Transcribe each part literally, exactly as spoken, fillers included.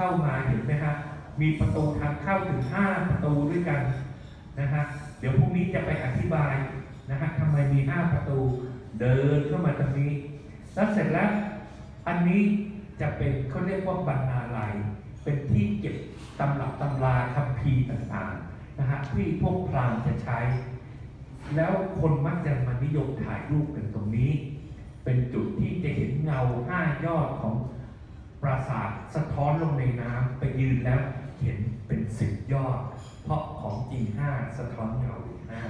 เข้ามาเห็นไหมฮะมีประตูทางเข้าถึงห้าประตูด้วยกันนะฮะเดี๋ยวพรุ่งนี้จะไปอธิบายนะฮะทำไมมีห้าประตูเดินเข้ามาตรงนี้แล้วเสร็จแล้วอันนี้จะเป็นเขาเรียกว่าบรรณาลัยเป็นที่เก็บตำรับตำราคัมภีร์ต่างๆนะฮะที่พวกพราหมณ์จะใช้แล้วคนมักจะมานิยมถ่ายรูปกันตรงนี้เป็นจุดที่จะเห็นเงาห้ายอดของปราสาทสะท้อนลงในน้ำไปยืนแล้วเห็นเป็นสิบยอดเพราะของจริงห้าสะท้อนเงาห้า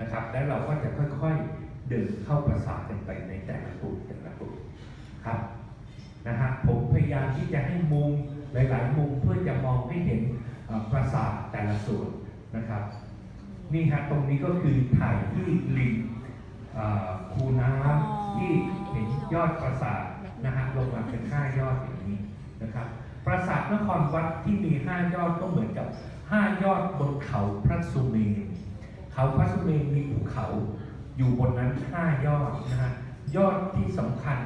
นะครับและเราก็จะค่อยๆเดินเข้าปราสาทกันไปในแต่ละกลุ่มแต่ละกลุ่มครับนะฮะผมพยายามที่จะให้มุมหลายๆมุมเพื่อจะมองให้เห็นปราสาทแต่ละส่วนนะครับนี่ฮะตรงนี้ก็คือถ่ายที่ริมคูน้ำที่เห็นยอดปราสาทนะฮะลงมาเป็นห้ายอดอย่างนี้นะครับปราสาทนครวัดที่มีห้ายอดก็เหมือนกับห้ายอดบนเขาพระสุเมรุเขาพระสุเมรุมีภูเขาอยู่บนนั้นห้ายอดนะฮะยอดที่สำคัญ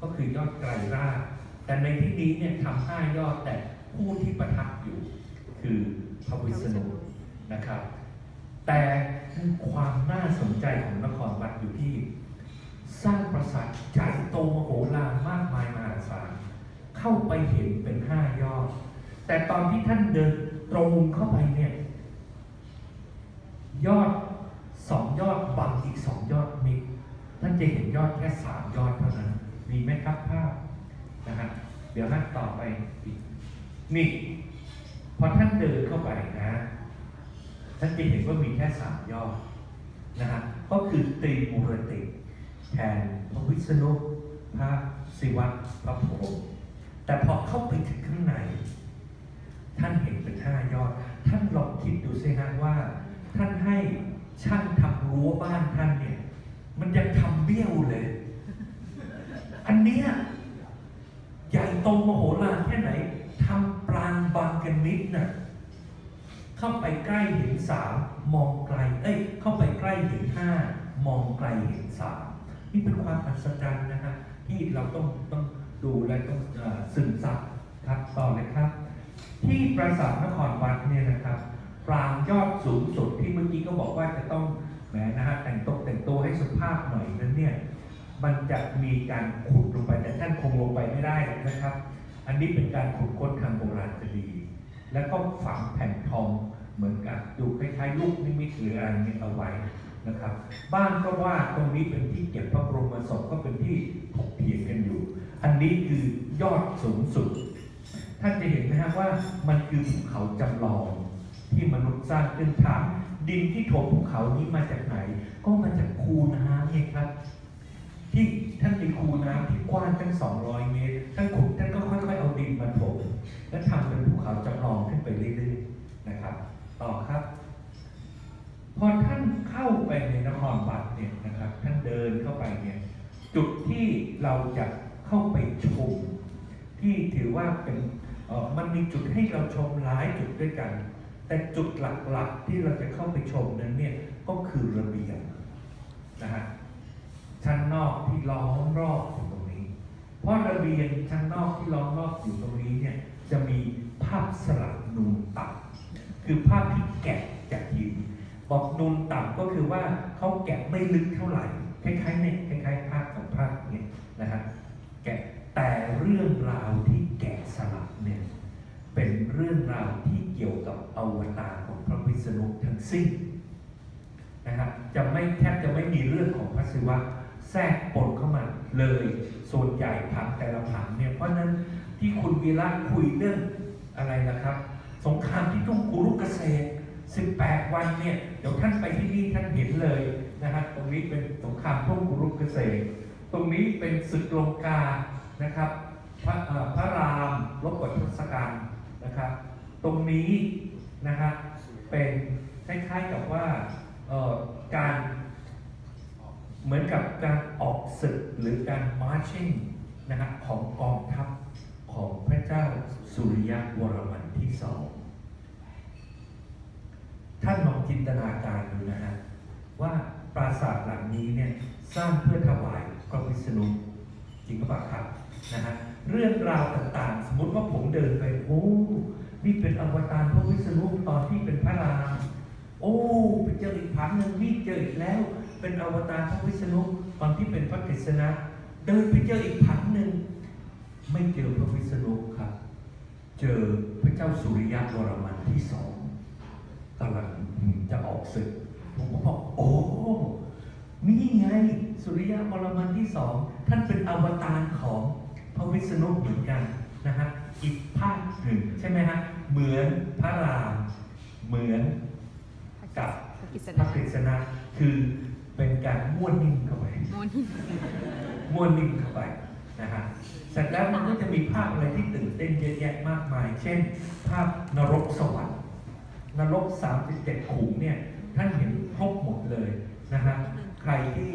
ก็คือยอดไกรราชแต่ในที่นี้เนี่ยทำห้ายอดแต่ผู้ที่ประทับอยู่คือพระวิษณุนะครับแต่ความน่าสนใจของนครวัดอยู่ที่สร้างปราสาทใหญ่โตมโหฬารมากมายมหาศาลเข้าไปเห็นเป็นห้ายอดแต่ตอนที่ท่านเดินตรงเข้าไปเนี่ยยอดสองยอดบังอีกสองยอดมิดท่านจะเห็นยอดแค่สามยอดเท่านั้นมีไหมครับภาพนะฮะเดี๋ยวนั่งต่อไปอีกนี่พอท่านเดินเข้าไปนะท่านจะเห็นว่ามีแค่สามยอดนะฮะก็คือตรีมูรติแทนพระวิษณุพระศิวะพระพรหมแต่พอเข้าไปถึงข้างในท่านเห็นเป็นห้ายอดท่านลองคิดดูสิฮะว่าท่านให้ช่างทำรั้วบ้านท่านเนี่ยมันยังทำเบี้ยวเลยอันเนี้ยใหญ่โตมโหฬารแค่ไหนทำปรางบางกันนิดน่ะเข้าไปใกล้เห็นสามมองไกลเอ้ยเข้าไปใกล้เห็นห้ามองไกลเห็นสามนี่เป็นความอัศจรรย์นะฮะที่เราต้องต้องดูและต้องซึมซับครับต่อเลยครับที่ปราสาทนครวัดเนี่ยนะครับปรางยอดสูงสุดที่เมื่อกี้ก็บอกว่าจะต้องแหมนะฮะแต่งตกแต่งตัวให้สุภาพหน่อยนั้นเนี่ยมันจะมีการขุดลงไปแต่ท่านคงลงไปไม่ได้นะครับอันนี้เป็นการขุดค้นทางโบราณคดีแล้วก็ฝังแผ่นทองเหมือนกับดูคล้ายๆลูกนิมิตหรืออะไรนี้เอาไว้นะครับบ้านก็ว่าตรงนี้เป็นที่เก็บพระบรมศพก็เป็นที่ถกเถียงกันอยู่อันนี้คือยอดสูงสุดท่านจะเห็นนะฮะว่ามันคือภูเขาจำลองที่มนุษย์สร้างขึ้นถามดินที่ถมภูเขานี้มาจากไหนก็มาจากคูน้ำนี่ครับที่ท่านมีคูน้ำที่กว้างตั้งสองร้อยเมตรท่านขุดท่านก็ค่อยๆเอาดินมาถมและทำเป็นภูเขาจำลองขึ้นไปเรื่อยๆนะครับต่อครับพอท่านเข้าไปในนครวัดเนี่ยนะครับท่านเดินเข้าไปเนี่ยจุดที่เราจะเข้าไปชมที่ถือว่าเป็นมันมีจุดให้เราชมหลายจุดด้วยกันแต่จุดหลักๆที่เราจะเข้าไปชมนั้นเนี่ยก็คือระเบียงนะฮะชั้นนอกที่ล้อมรอบอยู่ตรงนี้เพราะระเบียงชั้นนอกที่ล้อมรอบอยู่ตรงนี้เนี่ยจะมีภาพสลักนูนต่ำคือภาพที่แกะจากหินบอกนูนต่ำก็คือว่าเขาแกะไม่ลึกเท่าไหร่คล้ายๆเนี่ยคล้ายๆภาพของภาพนี้นะฮะแกะแต่เรื่องราวที่แกะสลักเนี่ยเป็นเรื่องราวที่เกี่ยวกับอวตารของพระวิษณุทั้งสิ้นนะครับจะไม่แทบจะไม่มีเรื่องของพระศิวะแทรกปนเข้ามาเลยส่วนใหญ่ผังแต่ละผังเนี่ยเพราะนั้นที่คุณวีระคุยเรื่องอะไรนะครับสงครามที่ทุ่งกุรุเกษตรสิบแปดวันเนี่ยเดี๋ยวท่านไปที่นี่ท่านเห็นเลยนะฮะตรงนี้เป็นสงครามทุ่งกุรุเกษตรตรงนี้เป็นศึกลงกานะครับพระพระรามลบกับทศกัณฐ์นะครับตรงนี้นะฮะเป็นคล้ายๆกับว่าการเหมือนกับการออกศึกหรือการมาร์ชชิ่งนะฮะของกองทัพของพระเจ้าสุริยวรมันที่สองท่านลองจินตนาการดูนะฮะว่าปราสาทหลังนี้เนี่ยสร้างเพื่อถวายพระวิษณุจริงหรือเปล่าครับนะฮะ เรื่องราวต่างๆสมมติว่าผมเดินไปโอ้นี่เป็นอวตารพระวิษณุตอนที่เป็นพระรามโอ้ไปเจออีกผังหนึ่งนี่เจออีกแล้วเป็นอวตารพระวิษณุตอนที่เป็นพระกฤษณะเดินไปเจออีกผังหนึ่งไม่เจอพระวิษณุครับเจอพระเจ้าสุริยะวรมันที่สองกำลังจะออกศึกผมก็บอกโอ้นี่ไงสุริยะวรมันที่สองท่านเป็นอวตารของพระวิษณุเหมือนกันนะฮะอีกภาคหนึ่งใช่ไหมฮะเหมือนพระรามเหมือนกับพระกฤษณะคือเป็นการม้วนนิ่งเข้าไปม้วนนิ่งเข้าไปนะฮะเสร็จแล้วมันก็จะมีภาพอะไรที่ตื่นเต้นเยอะแยะมากมายเช่นภาพนรกสวรรค์นรกสามสิบเจ็ดขุมเนี่ยท่านเห็นครบหมดเลยนะฮะใครที่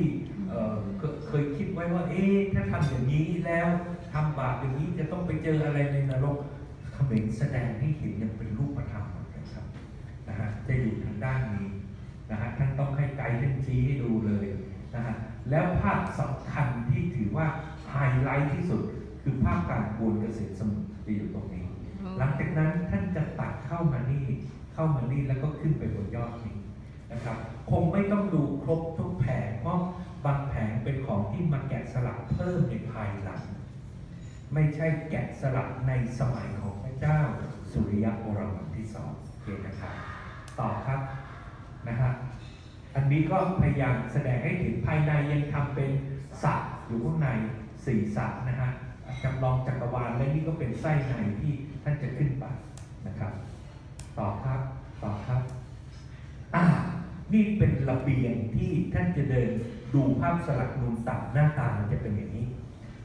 เคยคิดไว้ว่าเอ๊ะถ้าทำอย่างนี้แล้วทำบาปอย่างนี้จะต้องไปเจออะไรในนรกเขมรแสดงให้เห็นอย่างเป็นรูปธรรมนะครับนะฮะจะอยู่ทางด้านนี้นะฮะท่านต้องให้ไกด์ท่านชี้ให้ดูเลยนะฮะแล้วภาพสำคัญที่ถือว่าไฮไลท์ที่สุดคือภาพการโกนเกษตรสมุทรจะอยู่ตรงนี้หลังจากนั้นท่านจะตัดเข้ามานี่เข้ามานี่แล้วก็ขึ้นไปบนยอดนี้นะครับคงไม่ต้องดูครบทุกแผงเพราะบางแผงเป็นของที่มาแกะสลักเพิ่มในภายหลังไม่ใช่แกะสลักในสมัยของพระเจ้าสุริยะวรมันที่สองเห็นนะครับต่อครับนะฮะอันนี้ก็พยายามแสดงให้เห็นภายในยังทำเป็นสระอยู่ข้างในสี่สระนะฮะจำลองจักรวาลและนี่ก็เป็นไส้ในที่ท่านจะขึ้นไปนะครับต่อครับต่อครับอ่านี่เป็นระเบียงที่ท่านจะเดินดูภาพสลักนูนต่ำหน้าตามันจะเป็นอย่างนี้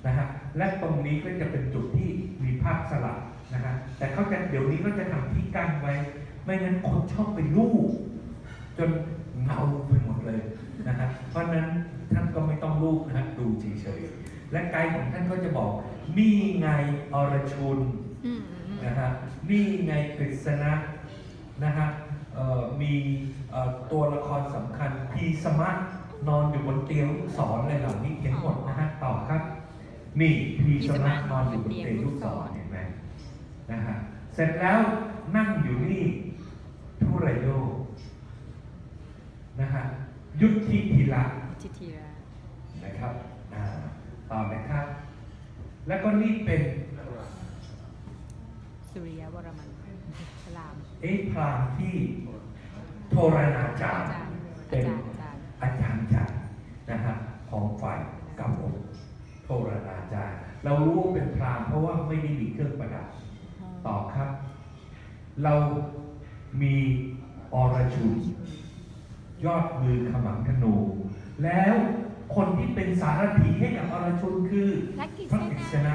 นะฮะและตรงนี้ก็จะเป็นจุดที่มีภาพสลักนะฮะแต่เขาจะเดี๋ยวนี้ก็จะทำที่กั้นไว้ไม่งั้นคนชอบไปลูบจนเงาไปหมดเลยนะฮะเพราะนั้นท่านก็ไม่ต้องลูบนะฮะดูเฉยๆและไกด์ของท่านก็จะบอกนี่ไงอรชุนนะฮะนี่ไงกฤษณะนะฮะมีตัวละครสำคัญพีสมะนอนอยู่บนเตียงลูกศรอะไรเหล่านี้เห็นหมดนะฮะต่อครับนี่พีสมะนอนอยู่บนเตียงลูกศรเห็นไหมนะฮะเสร็จแล้วนั่งอยู่นี่ทุรโยนะฮะยุทธิธีระนะครับต่อนะครับแล้วก็นี่เป็นสุริยะวรมันพรามเอ๊ะพรามที่โทราณาจารย์เป็นอาจารย์จักรนะฮะของฝ่ายกำลังโทราณาจารย์เรารู้เป็นพรามเพราะว่าไม่ได้มีเครื่องประดับต่อครับเรามีอรชุนยอดมือขมังธนูแล้วคนที่เป็นสารถีให้กับอรชุนคือพระกฤษณะ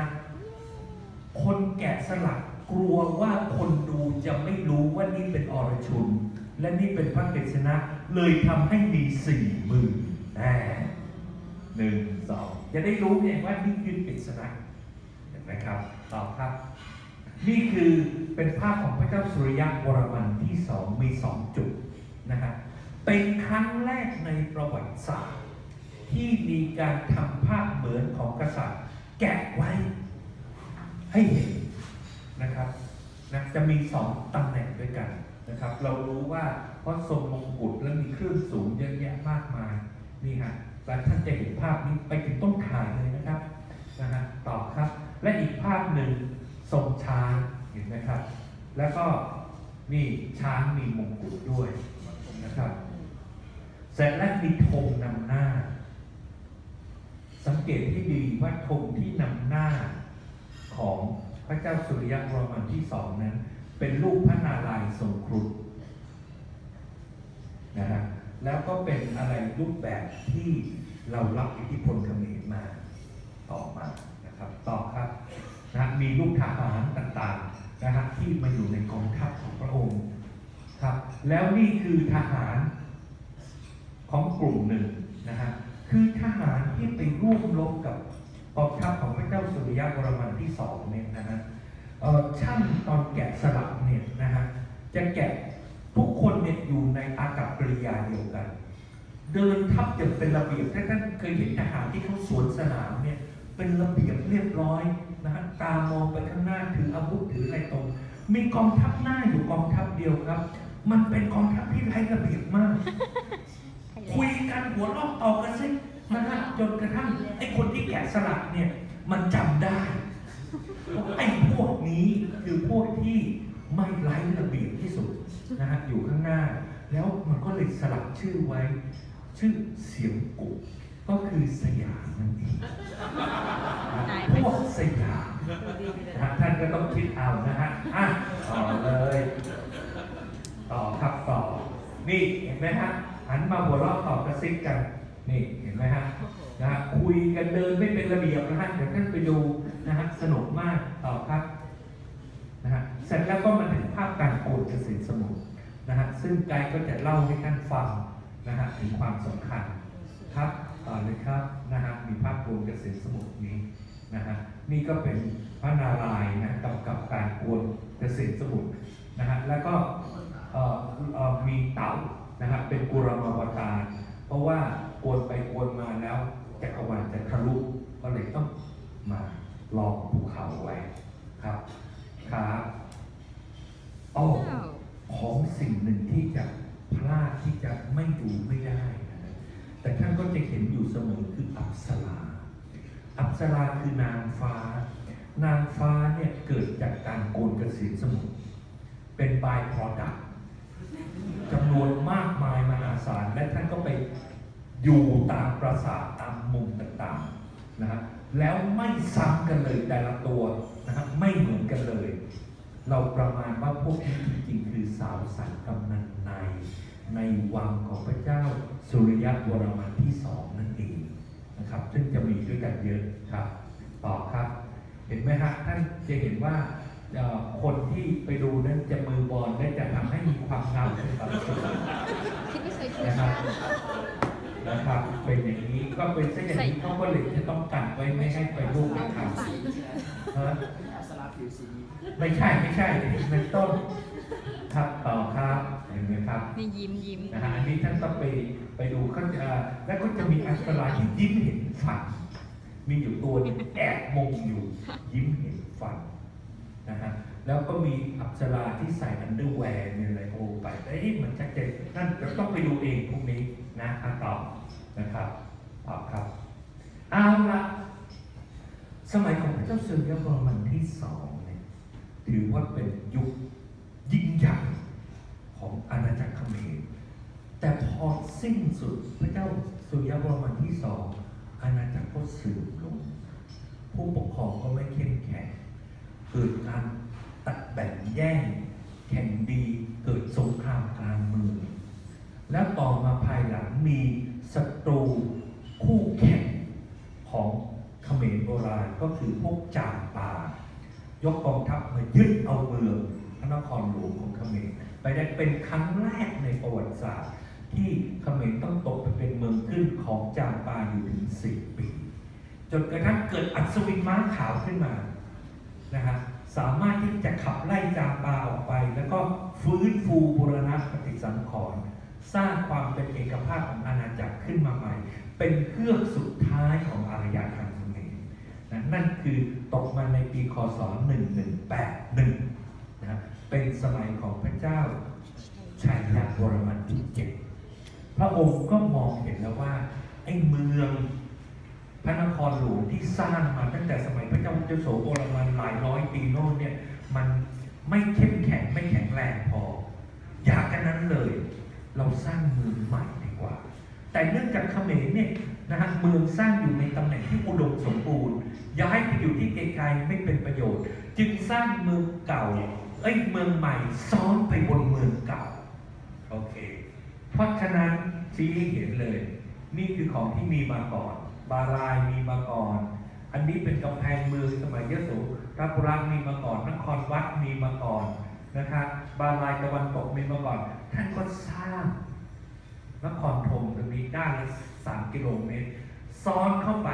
คนแกะสลักกลัวว่าคนดูจะไม่รู้ว่านี่เป็นอรชุนและนี่เป็นพระกฤษณะเลยทำให้มีสี่มือนะหนึ่งสองจะได้รู้เองว่านี่คือกฤษณะเห็นไหมครับต่อครับนี่คือเป็นภาพของพระเจ้าสุริยะวรมันที่สองมีสองจุดนะฮะเป็นครั้งแรกในประวัติศาสตร์ที่มีการทำภาพเหมือนของกษัตริย์แกะไว้ให้เห็นนะครับนะจะมีสองตำแหน่งด้วยกันนะครับเรารู้ว่าเพราะทรงมงกุฎและมีเครื่องสูงเยอะแยะมากมายนี่ฮะและท่านจะเห็นภาพนี้ไปถึงต้นถ่ายเลยนะครับนะฮะต่อครับและอีกภาพหนึ่งทรงช้างเห็นไหมครับแล้วก็นี่ช้างมีมงกุฎด้วยนะครับเสร็จแล้วมีธงนำหน้าสังเกตให้ดีว่าธงที่นำหน้าของพระเจ้าสุริยะวรมันที่สองนั้นเป็นรูปพระนารายณ์ทรงครุฑนะฮะแล้วก็เป็นอะไรรูปแบบที่เรารับอิทธิพลเขมรมาต่อมานะครับต่อครับนะมีรูปทหารต่างๆนะฮะที่มาอยู่ในกองทัพของพระองค์ครับแล้วนี่คือทหารของกลุ่มหนึ่งนะฮะคือทหารที่ไปร่วมรบกับกองทัพของพระเจ้าสุริยะวรมันที่สองเนี่ยนะฮะช่างตอนแกะสลักเนี่ยนะฮะจะแกะทุกคนเนี่ยอยู่ในอากัปกิริยาเดียวกันเดินทับอย่างเป็นระเบียบถ้าท่านเคยเห็นทหารที่เขาสวนสนามเนี่ย เป็นระเบียบเรียบร้อยนะฮะตามองไปข้างหน้าถืออาวุธถืออะไรตรงมีกองทัพหน้าอยู่กองทัพเดียวครับมันเป็นกองทัพที่ไร้ระเบียบมาก คุยกันหัวลอกต่อกันซินะฮะจนกระทั่งไอ้คนที่แกะสลักเนี่ยมันจำได้ไอ้พวกนี้คือพวกที่ไม่ไร้ระเบียบที่สุดนะฮะอยู่ข้างหน้าแล้วมันก็เลยสลักชื่อไว้ชื่อเสียงกุกก็คือสยามนั่นเองพวกสยามท่านก็ต้องคิดเอานะฮะอ่ะต่อเลยต่อครับต่อนี่เห็นไหมฮะหันมาหัวเราะต่อกระซิบกันนี่เห็นไหมฮะนะฮะคุยกันเดินไม่เป็นระเบียบนะฮะเดี๋ยวท่านไปดูนะฮะสนุกมากต่อครับนะฮะเสร็จแล้วก็มาถึงภาพการโกนเกษตรสมุทรนะฮะซึ่งไกด์ก็จะเล่าให้ท่านฟังนะฮะถึงความสำคัญครับต่อเลยครับนะฮะมีภาพโกนเกษตรสมุทรนี้นะฮะนี่ก็เป็นพระนารายณ์นะกำกับการโกนเกษตรสมุทรนะฮะแล้วก็มีเต่านะฮะเป็นกุรมาวตารเพราะว่าโกนไปโกนมาแล้วจักรวาลจะทะลุก็เลยต้องมาลองภูเขาไว้ครับครับโอ้ของสิ่งหนึ่งที่จะพลาดที่จะไม่ดูไม่ได้นะแต่ท่านก็จะเห็นอยู่เสมอคืออัปสราอัปสราคือนางฟ้านางฟ้าเนี่ยเกิดจากการโกนเกษตรสมุทรเป็นบายพอดักจำนวนมากมายมหาศาลและท่านก็ไปอยู่ตามปราสาทตามมุมต่างๆนะฮะแล้วไม่ซ้ำกันเลยแต่ละตัวนะฮะไม่เหมือนกันเลยเราประมาณว่าพวกนี้จริงๆคือสาวสันกำนันในในวังของพระเจ้าสุริยะวรมันที่สองนั่นเองนะครับซึ่งจะมีด้วยกันเยอะครับต่อครับเห็นไหมฮะท่านจะเห็นว่าคนที่ไปดูนั้นจะมือบอลและจะทำให้มีความงามเป็นปกตินะครับนะครับเป็นอย่างนี้ก็เป็นเส้นอย่างนี้เขาก็เลยจะต้องกันไว้ไม่ให้ไปลูกในทางสีไม่ใช่ไม่ใช่เป็นต้นครับต่อครับเห็นไหมครับนี่ยิ้มยิ้มนะฮะอันนี้ท่านต้องไปไปดูก็จะแล้วก็จะมีอัศราที่ยิ้มเห็นฝันมีอยู่ตัวนึงแอบมองอยู่ยิ้มเห็นฝันนะฮะแล้วก็มีอัปสราที่ใส่อันเดอร์แวร์มีอะไรโผล่ไปไอ้นี่มันชัดเจนนั่นเราต้องไปดูเองพวกนี้นะตอบนะครับตอบครับเอาละสมัยของพระเจ้าสุริยะวรมันที่สองเนี่ยถือว่าเป็นยุคยิ่งใหญ่ของอาณาจักรเขมรแต่พอสิ้นสุดพระเจ้าสุริยะวรมันที่สองอาณาจักรก็เสื่อมลงผู้ปกครองก็ไม่เข้มแข็งเกิดการตัดแบ่งแย่งแข่งดีเกิดสงครามกลางเมืองและต่อมาภายหลังมีศัตรูคู่แข่งของเขมรโบราณก็คือพวกจามปายกกองทัพมายึดเอาเมืองพระนครหลวงของเขมรไปได้เป็นครั้งแรกในประวัติศาสตร์ที่เขมรต้องตกไปเป็นเมืองขึ้นของจามปาอยู่ถึงสี่ปีจนกระทั่งเกิดอัศวินม้าขาวขึ้นมานะฮะสามารถที่จะขับไล่จามปาออกไปแล้วก็ฟื้นฟูบูรณะปฏิสังขรณ์สร้างความเป็นเอกภาพของอาณาจักรขึ้นมาใหม่เป็นเครื่องสุดท้ายของอารยธรรมเขมรนะนั่นคือตกมาในปีคศหนึ่งพันหนึ่งร้อยแปดสิบเอ็ดนะเป็นสมัยของพระเจ้าชัยยะวรมันที่เจ็ดพระองค์ก็มองเห็นแล้วว่าไอ้เมืองพระนครหลวงที่สร้างมาตั้งแต่สมัยพระเจ้าโสโภรมันหลายร้อยปีโน่นเนี่ยมันไม่เข้มแข็งไม่แข็งแรงพออยากกันนั้นเลยเราสร้างเมืองใหม่ดีกว่าแต่เนื่องจากเขมรเนี่ยนะฮะเมืองสร้างอยู่ในตำแหน่งที่อุดมสมบูรณ์ย้ายไปอยู่ที่ไกลๆไม่เป็นประโยชน์จึงสร้างเมืองเก่าไอ้เมืองใหม่ซ้อนไปบนเมืองเก่าโอเคเพราะฉะนั้นชี้ให้เห็นเลยนี่คือของที่มีมาก่อนบารายมีมาก่อนอันนี้เป็นกำแพงเมืองสมัยยโสธรมีมาก่อนนครวัดมีมาก่อนนะครับบารายตะวันตกมีมาก่อนท่านก็สร้างนครธมตรงนี้ด้านละสามกิโลเมตรซ้อนเข้าไป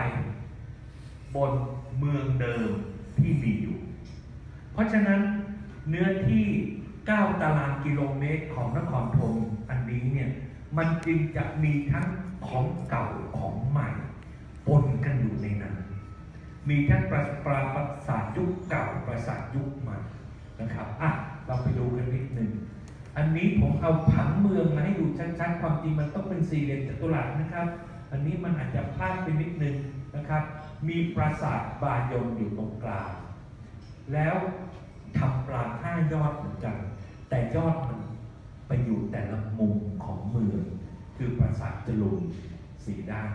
บนเมืองเดิมที่มีอยู่เพราะฉะนั้นเนื้อที่เก้าตารางกิโลเมตรของนครธมอันนี้เนี่ยมันจึงจะมีทั้งของเก่าของใหม่ปนกันอยู่ในนั้น มีทั้งปราสาทยุคเก่าปราสาทยุคใหม่นะครับอ่ะเราไปดูกันนิดหนึ่งอันนี้ผมเอาผังเมืองมาให้ดูชัดๆความจริงมันต้องเป็นสี่เหลี่ยมจัตุรัสนะครับอันนี้มันอาจจะพลาดไปนิดหนึ่งนะครับมีปราสาทบายอนอยู่ตรงกลางแล้วทำปราสาทห้ายอดเหมือนกันแต่ยอดมันไปอยู่แต่ละมุมของเมืองคือปราสาทจรูนสีด้าน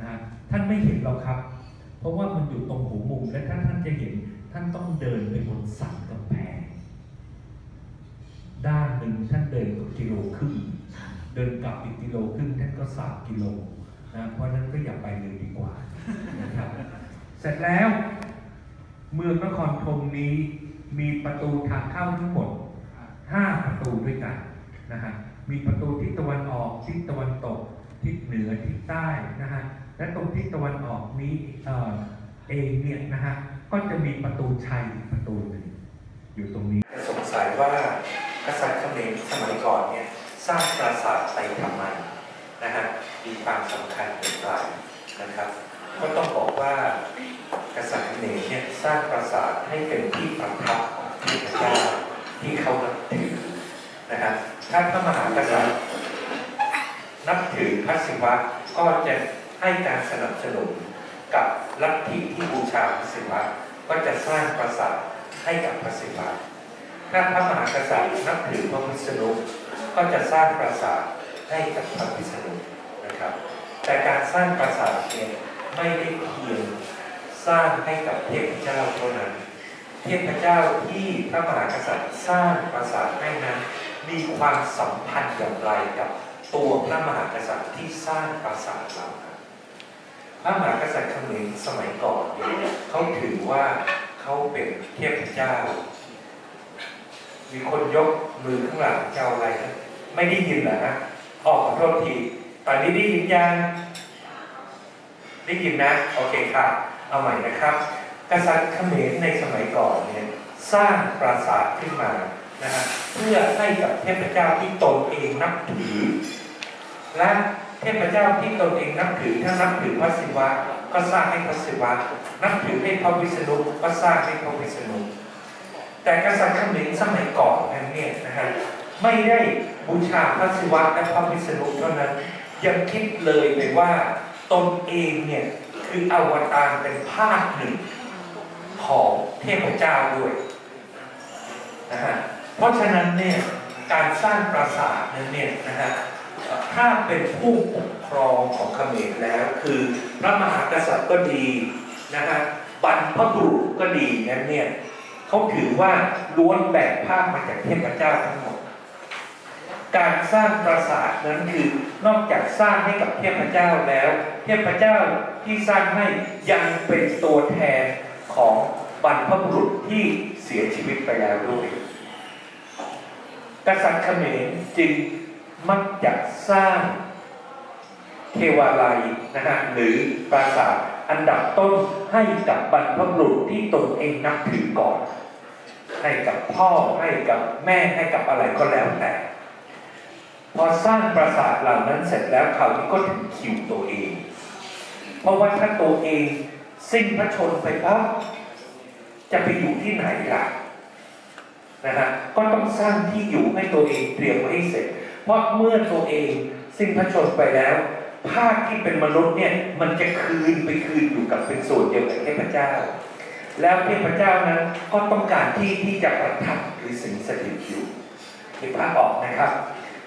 นะท่านไม่เห็นหรอกครับเพราะว่ามันอยู่ตรงหัวมุมและถ้าท่านจะเห็นท่านต้องเดินไปบนสันกำแพงด้านหนึ่งท่านเดินกิโลครึ่งเดินกลับอีกกิโลครึ่งท่านก็สามกิโลนะเพราะนั้นก็อย่าไปเลยดีกว่านะครับเสร็จแล้วเมืองนครธมนี้มีประตูทางเข้าทั้งหมดห้าประตูด้วยกันนะฮะมีประตูทิศตะวันออกทิศตะวันตกทิศเหนือทิศใต้นะฮะและตรงทิศตะวันออกนี้เอ่อเองเนี่ยนะฮะก็จะมีประตูชัยประตูหนึ่งอยู่ตรงนี้สงสัยว่ากษัตริย์เขมรสมัยก่อนเนี่ยสร้างปราสาทไปทำไมนะฮะมีความสำคัญอย่างไรนะครับก็ต้องบอกว่ากษัตริย์เขมรเนี่ยสร้างปราสาทให้เป็นที่ประทับของเทพเจ้าที่เขานับถือนะครับถ้าพระมหากษัตริย์นับถือพระศิวะก็จะให้การสนับสนุนกับลัทธิที่บูชาพระศิวะก็จะสร้างปราสาทให้กับพระศิวะถ้าพระมหากษัตริย์นับถือพระวิษณุก็จะสร้างปราสาทให้กับพระวิษณุนะครับแต่การสร้างปราสาทเนี่ยไม่ได้เพียงสร้างให้กับเทพเจ้าเท่านั้นเทพเจ้าที่พระมหากษัตริย์สร้างปราสาทให้นั้นมีความสัมพันธ์อย่างไรกับตัวพระมหากษัตริย์ที่สร้างปราสาทเราพระมหากษัตริย์เขมรสมัยก่อนเขาถือว่าเขาเป็นเทพเจ้ามีคนยกมือข้างหลังเจ้าอะไรนะไม่ได้ยินเหรอฮะออกขอโทษทีตอนนี้ได้ยินยังได้ยินนะโอเคค่ะเอาใหม่นะครับกษัตริย์เขมรในสมัยก่อนเนี่ยสร้างปราสาทขึ้นมานะฮะเพื่อให้กับเทพเจ้าที่ตนเองนับถือและเทพเจ้าที่ตนเองนับถือถ้านับถือพระศิวะก็สร้างให้พระศิวะนับถือให้พระวิษณุก็สร้างให้พระวิษณุแต่กษัตริย์เขมรสมัยก่อนนั้นเนี่ยนะฮะไม่ได้บูชาพระศิวะและพระวิษณุเท่านั้นยังคิดเลยไปว่าตนเองเนี่ยคืออวตารเป็นภาคหนึ่งของเทพเจ้าด้วยนะฮะเพราะฉะนั้นเนี่ยการสร้างปราสาทนั้นเนี่ยนะฮะถ้าเป็นผู้ปกครองของเขมรแล้วคือพระมหากษัตริย์ก็ดีนะฮะบรรพบุรุษก็ดีนั้นเนี่ยเขาถือว่าล้วนแบ่งภาคมาจากเทพเจ้าทั้งหมดการสร้างปราสาทนั้นคือนอกจากสร้างให้กับเทพเจ้าแล้วเทพเจ้าที่สร้างให้ยังเป็นตัวแทนของบรรพบุรุษที่เสียชีวิตไปแล้วด้วยกษัตริย์เขมรจึงมักจะสร้างเทวาลัยนะฮะหรือปราสาทอันดับต้นให้กับบรรพบุรุษที่ตนเองนับถือก่อนให้กับพ่อให้กับแม่ให้กับอะไรก็แล้วแต่พอสร้างปราสาทเหล่านั้นเสร็จแล้วเขาก็ถึงคิวตัวเองเพราะว่าถ้าตัวเองสิ้นพระชนม์ไปปั๊บจะไปอยู่ที่ไหนล่ะนะฮะก็ต้องสร้างที่อยู่ให้ตัวเองเตรียมไว้ให้เสร็จเพราะเมื่อตัวเองสิ้นพระชนม์ไปแล้วภาคที่เป็นมนุษย์เนี่ยมันจะคืนไปคืนอยู่กับเป็นส่วนเดียวกับเทพเจ้าแล้วเทพเจ้านั้นก็ต้องการที่ที่จะประทับหรือสิงสถิตอยู่ในภาคออกนะครับ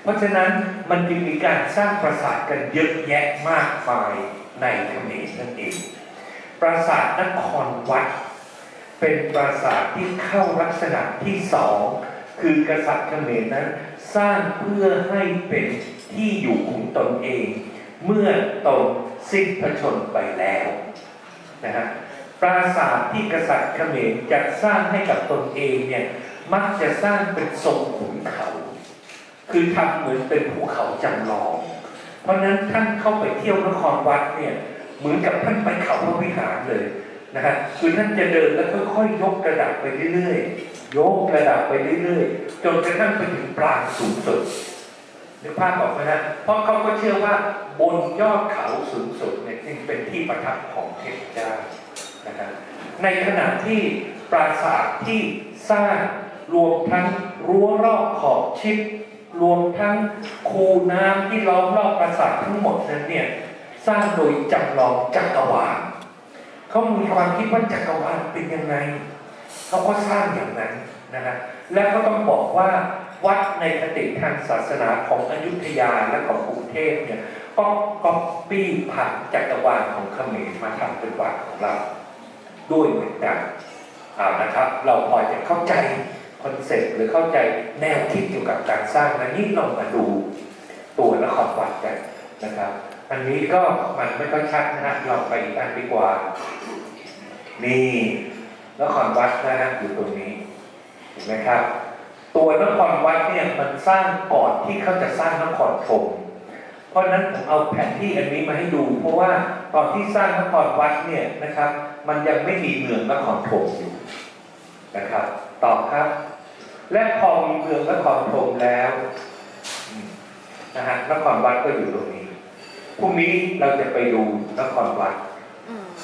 เพราะฉะนั้นมันจึงมีการสร้างปราสาทกันเยอะแยะมากมายในเขมรนั่นเองปราสาทนครวัดเป็นปราสาทที่เข้าลักษณะที่สองคือกษัตริย์เขมรนั้นสร้างเพื่อให้เป็นที่อยู่ของตนเองเมื่อตนสิ้นพระชนม์ไปแล้วนะฮะปราสาทที่กษัตริย์เขมรจะสร้างให้กับตนเองเนี่ยมักจะสร้างเป็นทรงขุนเขาคือทำเหมือนเป็นภูเขาจำลองเพราะนั้นท่านเข้าไปเที่ยวนครวัดเนี่ยเหมือนกับท่านไปเขาพระวิหารเลยนะฮะคือท่านจะเดินแล้วค่อยๆยกระดับไปเรื่อยๆยกระดับไปเรื่อยๆจนกระทั่งไปถึงปราสาทสูงสุดในภาพบอกนะฮะเพราะเขาก็เชื่อว่าบนยอดเขาสูงสุดเนี่ยจึงเป็นที่ประทับของเทพเจ้า นะครับในขณะที่ปราสาทที่สร้างรวมทั้งรั้วรอบขอบชิดรวมทั้งคูน้ำที่ล้อมรอบปราสาททั้งหมดนั้นเนี่ยสร้างโดยจำลองจักรวาลเขามีความคิดว่าจักรวาลเป็นยังไงเขาก็สร้างอย่างนั้นนะฮะและก็ต้องบอกว่าวัดในคติทางศาสนาของอยุธยาและของกรุงเทพเนี่ยก็ก๊อปปี้ผันจักรวาลของเขมรมาทำเป็นวัดของเราด้วยเหมือนกันเอานะครับเราพอจะเข้าใจคอนเซ็ปต์หรือเข้าใจแนวคิดเกี่ยวกับการสร้างนะนี่เรามาดูตัวนครวัดกันนะครับอันนี้ก็มันไม่ค่อยชัดนะฮะลองไปอีกอันดีกว่านี่นครวัดนะฮะอยู่ตรงนี้เห็นไหมครับตัวนครวัดเนี่ยมันสร้างก่อนที่เขาจะสร้างนครธมเพราะนั้นผมเอาแผนที่อันนี้มาให้ดูเพราะว่าตอนที่สร้างนครวัดเนี่ยนะครับมันยังไม่มีเมืองนครธมอยู่นะครับตอบครับและพอมีเมืองนครธมแล้วนะฮะนครวัดก็อยู่ตรงนี้พรุ่งนี้เราจะไปดูนครวัด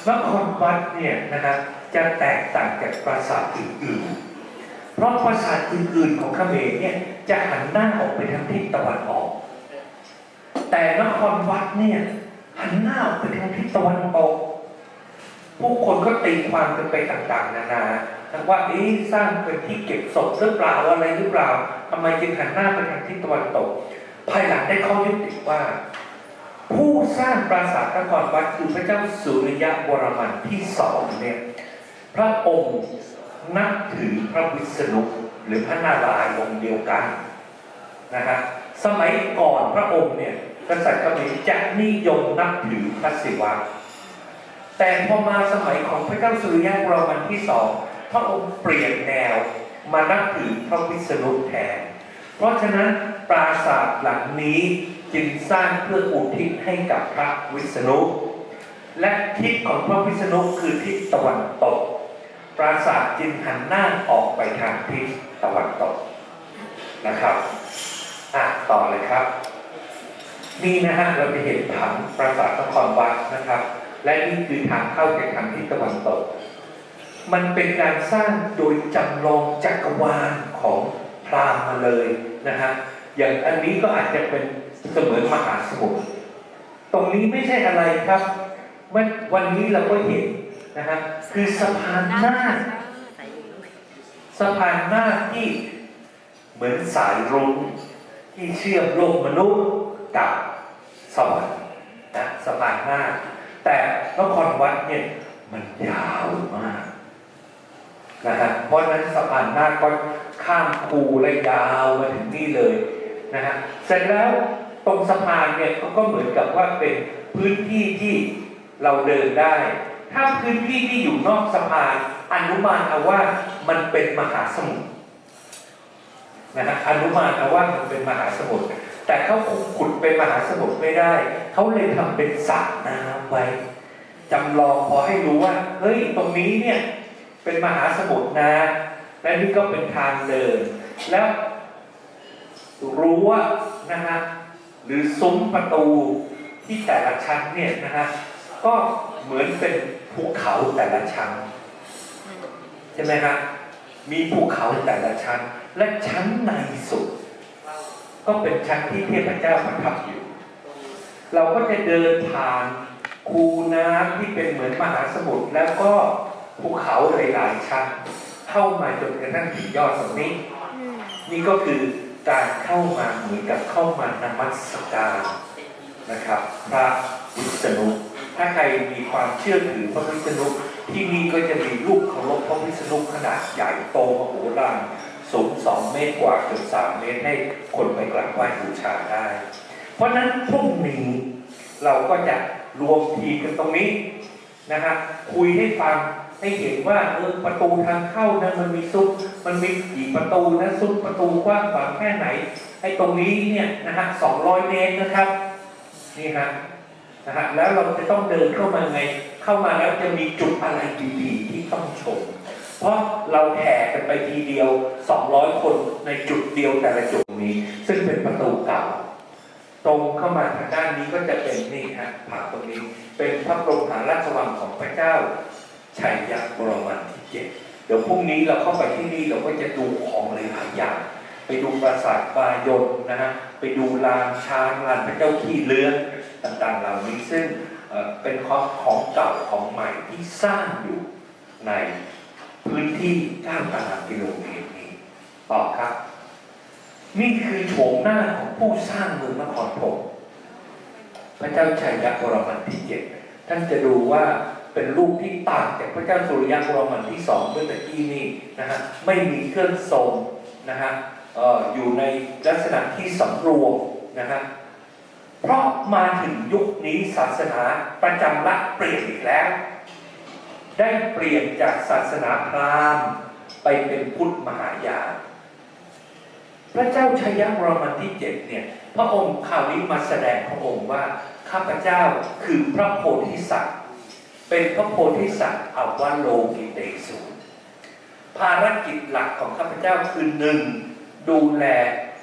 นครวัดเนี่ยนะฮะจะแตกต่างจากปราสาทอื่นๆเพราะปราสาทอื่นๆของเขมรเนี่ยจะหันหน้าออกไปทางทิศตะวันออกแต่นครวัดเนี่ยหันหน้าออกไปทางทิศตะวันตกผู้คนก็ตีความกันไปต่างๆนานาทั้งว่าเอ๊ะสร้างเป็นที่เก็บศพหรือเปล่าอะไรหรือเปล่าทำไมจึงหันหน้าไปทางทิศตะวันตกภายหลังได้ข้อยุติว่าผู้สร้างปราสาทนครวัดคือพระเจ้าสุริยะวรมันที่สองเนี่ยพระองค์นับถือพระวิษณุหรือพระนารายณ์องค์เดียวกันนะฮะสมัยก่อนพระองค์เนี่ยกษัตริย์เขมรจะนิยมนับถือพระศิวะแต่พอมาสมัยของพระเจ้าสุริยะวรมันที่สองพระองค์เปลี่ยนแนวมานับถือพระวิษณุแทนเพราะฉะนั้นปราสาทหลังนี้จึงสร้างเพื่ออุทิศให้กับพระวิษณุและทิศของพระวิษณุคือทิศตะวันตกปราสาทจึงหันหน้าออกไปทางทิศตะวันตกนะครับอ่ะต่อเลยครับนี่นะฮะเราจะเห็นผังปราสาทนครวัดนะครับและนี่คือทางเข้าไปทางทิศตะวันตกมันเป็นการสร้างโดยจำลองจักรวาลของพราหมณ์มาเลยนะฮะอย่างอันนี้ก็อาจจะเป็นเสมือนมหาสมุทรตรงนี้ไม่ใช่อะไรครับวันวันนี้เราก็เห็นนะฮะคือสะพานหน้าสะพานหน้าที่เหมือนสายรุ้งที่เชื่อมโลกมนุษย์กับสวรรค์นะสะพานหน้าแต่นครวัดเนี่ยมันยาวมากนะฮะเพราะนั้นสะพานหน้าก็ข้ามภูและยาวมาถึงนี่เลยนะฮะเสร็จแล้วตรงสะพานเนี่ยก็เหมือนกับว่าเป็นพื้นที่ที่เราเดินได้ถ้าพื้นที่ที่อยู่นอกสะพานอนุมานเอาว่ามันเป็นมหาสมุทรนะฮะอนุมานเอาว่ามันเป็นมหาสมุทรแต่เขาขุดเป็นมหาสมุทรไม่ได้เขาเลยทำเป็นสระน้ำไว้จำลองพอให้รู้ว่าเฮ้ยตรงนี้เนี่ยเป็นมหาสมุทรนะและนี่ก็เป็นทางเดินแล้วรั้วนะฮะหรือซุ้มประตูที่แต่ละชั้นเนี่ยนะฮะก็เหมือนเป็นภูเขาแต่ละชั้นใช่ไหมฮะมีภูเขาแต่ละชั้นและชั้นในสุดก็เป็นชั้นที่เทพเจ้าประทับอยู่เราก็จะเดินผ่านคูน้ำที่เป็นเหมือนมหาสมุทรแล้วก็ภูเขาหลายๆชั้นเข้ามาจนกระทั่งถึงยอดตรงนี้นี่ก็คือการเข้ามาเหมือนกับเข้ามานมัสการนะครับพระวิษณุถ้าใครมีความเชื่อถือพระวิษณุที่นี่ก็จะมีรูปเคารพพระวิษณุขนาดใหญ่โตมโหฬารสูงสองเมตรกว่าเกือบสามเมตรให้คนไปกราบไหว้บูชาได้เพราะฉะนั้นพรุ่งนี้เราก็จะรวมทีกันตรงนี้นะฮะคุยให้ฟังให้เห็นว่าเออประตูทางเข้านะมันมีซุ้มมันมีกี่ประตูนะซุ้มประตูกว้างกว่าแค่ไหนไอ้ตรงนี้เนี่ยนะฮะสองร้อยเมตรนะครับนี่ฮะนะฮะแล้วเราจะต้องเดินเข้ามาไงเข้ามาแล้วจะมีจุดอะไรดีๆที่ต้องชมเพราะเราแห่กันไปทีเดียวสองร้อยคนในจุดเดียวแต่ละจุดนี้ซึ่งเป็นประตูเก่าตรงเข้ามาทางด้านนี้ก็จะเป็นนี่ฮะผ่านตรงนี้เป็นพระบรมมหาราชวังของพระเจ้า ชัยยะบรมันที่เจ็ดเดี๋ยวพรุ่งนี้เราเข้าไปที่นี่เราก็จะดูของหลายอย่างไปดูปราสาทบายนนะฮะไปดูลานช้างลานพระเจ้าขี่เรือต่างๆเหล่านี้ซึ่งเป็นของของเก่าของใหม่ที่สร้างอยู่ในพื้นที่เก้าตารางกิโลเมตรนี้ต่อครับนี่คือโฉมหน้าของผู้สร้างเมืองนครพนมพระเจ้าชัยยะโกรมันที่เจ็ดท่านจะดูว่าเป็นรูปที่ต่างจากพระเจ้าสุริยะโกรมันที่สองเมื่อตะกี้นี้นะฮะไม่มีเครื่องทรงนะฮะอยู่ในลักษณะที่สำรวมนะฮะเพราะมาถึงยุคนี้ศาสนาประจำละเปลี่ยนอีกแล้วได้เปลี่ยนจากศาสนาพราหมณ์ไปเป็นพุทธมหายานพระเจ้าชัยยะโกรมันที่เจ็ดเนี่ยพระองค์คราวนี้มาแสดงพระองค์ว่าข้าพเจ้าคือพระโพธิสัตว์เป็นพระโพธิสัตว์อวโลกิเตสูรภารกิจหลักของข้าพเจ้าคือหนึ่งดูแล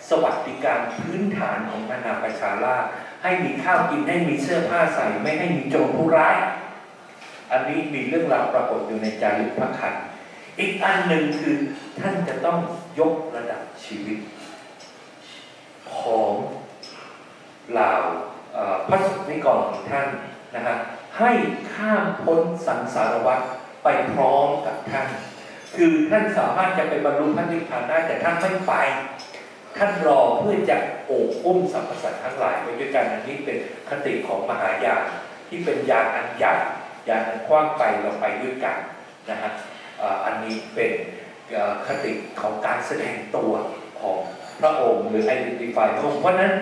สวัสดิการพื้นฐานของอาณาประชาราษฎร์ให้มีข้าวกินให้มีเสื้อผ้าใส่ไม่ให้มีโจรผู้ร้ายอันนี้มีเรื่องราวปรากฏอยู่ในจารึกพระคันธ์อีกอันหนึ่งคือท่านจะต้องยกระดับชีวิตของเหล่าพระสงฆ์นิกรของท่านนะฮะให้ข้ามพ้นสังสารวัฏไปพร้อมกับท่านคือท่านสามารถจะไปบรรลุพระนิพพานได้แต่ท่านไม่ไปท่านรอเพื่อจะโอบอุ้มสรรพสัตว์ทั้งหลายไปด้วยกันอันนี้เป็นคติของมหายานที่เป็นยานอันใหญ่ยานอันกว้างไปเราไปด้วยกันนะฮะอันนี้เป็นคติของการแสดงตัวของพระองค์หรือ ไอเดนติฟาย พระองค์เพราะนั้น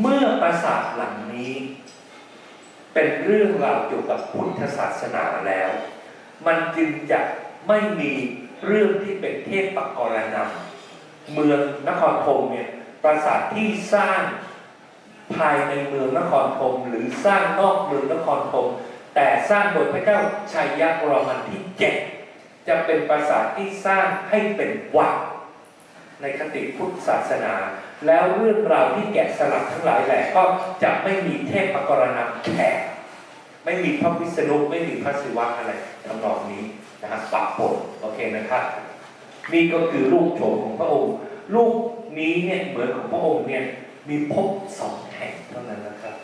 เมื่อปราสาทหลังนี้เป็นเรื่องราวเกี่ยวกับพุทธศาสนาแล้วมันจึงจะไม่มีเรื่องที่เป็นเทพกรณัมเมืองนครพนมเนี่ยปราสาทที่สร้างภายในเมืองนครพนมหรือสร้างนอกเมืองนครพนมแต่สร้างโดยพระเจ้าชัยยะโกรมันที่เจ็ดจะเป็นปราสาทที่สร้างให้เป็นวัดในคติพุทธศาสนาแล้วเรื่องราวที่แกะสลักทั้งหลายแหล่ก็จะไม่มีเทพกรณัมแขกไม่มีพระวิษณุไม่มีพระศิวะอะไรทำนองนี้นะครับปะปนโอเคนะครับนี่ก็คือรูปโฉมของพระองค์รูปนี้เนี่ยเหมือนของพระองค์เนี่ยมีพบสองแห่งเท่านั้นนะครับ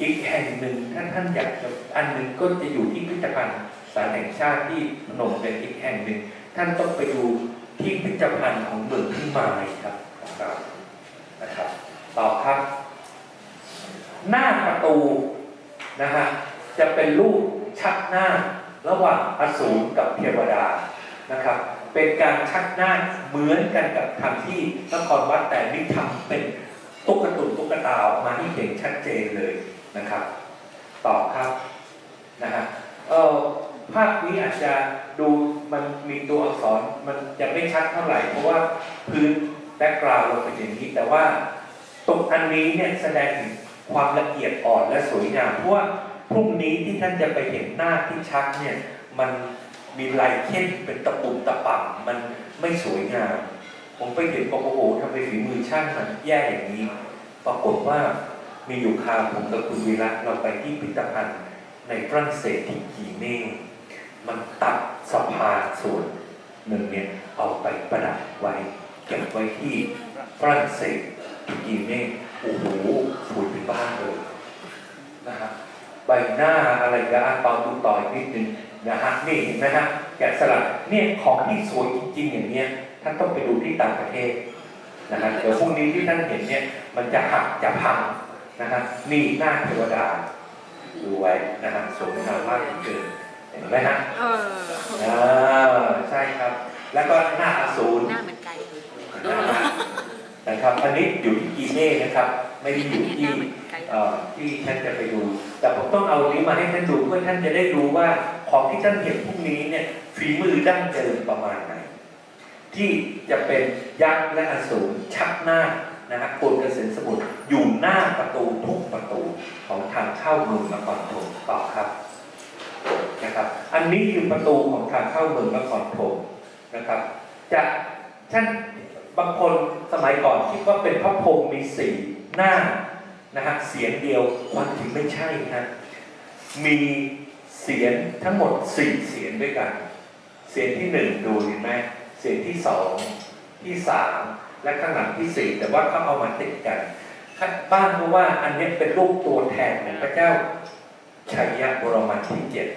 อีกแห่งหนึ่งถ้าท่านอยากจะอันหนึ่งก็จะอยู่ที่พิพิธภัณฑ์ศาลแห่งชาติที่พนมเป็นอีกแห่งหนึ่งท่านต้องไปดูที่พิพิธภัณฑ์ของเมืองพิมายครับของเรานะครับต่อครับหน้าประตูนะฮะจะเป็นรูปชักหน้าระหว่างอสูรกับเทวดานะครับเป็นการชักหน้าเหมือนกันกับทำที่นครวัดแต่นี่ทำเป็นตุ๊กตุนตุ๊กตาออกมาที่เห็นชัดเจนเลยนะครับต่อครับนะฮะเออภาพนี้อาจจะดูมันมีตัวอักษรมันจะไม่ชัดเท่าไหร่เพราะว่าพื้นแบ็กกราวด์เราเป็นอย่างนี้แต่ว่าตรงอันนี้เนี่ยแสดงถึงความละเอียดอ่อนและสวยงามเพราะว่าพรุ่งนี้ที่ท่านจะไปเห็นหน้าที่ชักเนี่ยมันมีลายเข้มเป็นตะปุ่มตะป่ำมันไม่สวยงามผมไปเห็นบอกโอ้โหทำไมฝีมือช่างมันแย่อย่างนี้ปรากฏว่ามีอยู่คราวผมกับคุณวีระเราไปที่พิพิธภัณฑ์ในฝรั่งเศสที่กีเน่มันตัดสะพานส่วนหนึ่งเนี่ยเอาไปประดับไว้เก็บไว้ที่ฝรั่งเศสที่กีเน่โอ้โหสวยเป็นบ้านเลยนะครับใบหน้าอะไรกันตอนดูต่อยนิดนึงนะฮะนี่เห็นไหมฮะแกะสลักเนี่ยของที่สวยจริงๆอย่างเนี้ยท่านต้องไปดูที่ต่างประเทศนะฮะเดี๋ยวพวกนี้ที่ท่านเห็นเนี่ยมันจะหักจะพังนะฮะนี่หน้าเทวดาดูไว้นะฮะสวยงามมากจริงๆเห็นไหมฮะเออเออใช่ครับแล้วก็หน้าอสูรหน้ามันไกลนะครับอันนี้อยู่ที่กีเน่นะครับไม่ได้อยู่ที่ที่ท่านจะไปดูแต่ผมต้องเอานี้มาให้ท่านดูเพื่อท่านจะได้รู้ว่าของที่ท่านเห็นพวกนี้เนี่ยฝีมือดั้งเดิมประมาณไหนที่จะเป็นยักษ์และอสูรชักหน้านะฮะโกนกระสินสมุทรอยู่หน้าประตูทุกประตูของทางเข้าเมืองนครพนมต่อครับนะครับอันนี้คือประตูของทางเข้าเมืองนครพนมนะครับจะท่านบางคนสมัยก่อนคิดว่าเป็นพระพรหมมีสี่หน้านะฮะเสียงเดียวความจริงไม่ใช่ฮะมี เสียงทั้งหมดสี่เสียงด้วยกันเสียงที่หนึ่งดูเห็นไหมเสียงที่สองที่สามและข้างหลังที่สี่แต่ว่าเขาเอามาติดกันบ้างเพราะว่าอันนี้เป็นรูปตัวแทนของพระเจ้าชัยยะบรมันที่เจ็ด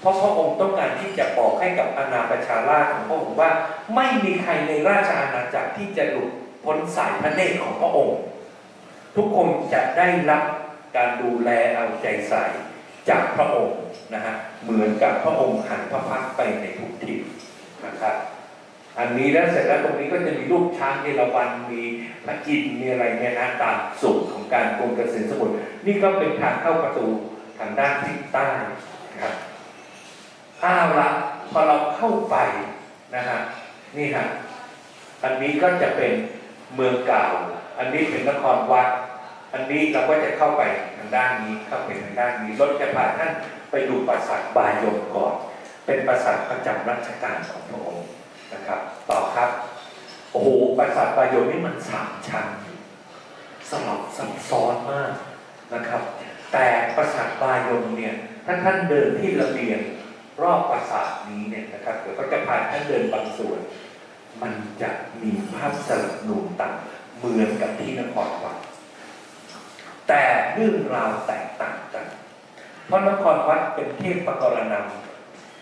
เพราะพระองค์ต้องการที่จะบอกให้กับอาณาประชาราชของพระองค์ว่าไม่มีใครในราชอาณาจักรที่จะหลุดพ้นสายพระเนตรของพระองค์ทุกคนจะได้รับการดูแลเอาใจใส่จากพระองค์นะฮะเหมือนกับพระองค์หันพระพักไปในทุกทิศนะครับอันนี้แล้วเสร็จแล้วตรงนี้ก็จะมีรูปช้างเอราวัณมีพระอินทร์มีอะไรเนี่ยนะตามสูตรของการกรมกสิณสมุทรนี่ก็เป็นทางเข้าประตูทางด้านทิศใต้นะครับเอาละพอเราเข้าไปนะฮะนี่ฮะอันนี้ก็จะเป็นเมืองเก่าอันนี้เป็นนครวัดอันนี้เราก็จะเข้าไปทางด้านนี้เข้าไปทางด้านนี้รถจะพาท่านไปดูปราสาทบายมก่อนเป็นปราสาทประจำรัชกาลของพระองค์นะครับต่อครับโอ้โหปราสาทบายมนี่มันสามชั้นสลับซับซ้อนมากนะครับแต่ปราสาทบายมเนี่ยถ้าท่านเดินที่ระเบียงรอบปราสาทนี้เนี่ยนะครับเดี๋ยวก็จะพาท่านเดินบางส่วนมันจะมีภาพสลับนูนต่างเหมือนกับที่นครวัดแต่เรื่องราวแตกต่างกันเพราะนครวัดเป็นเทพปกรณัม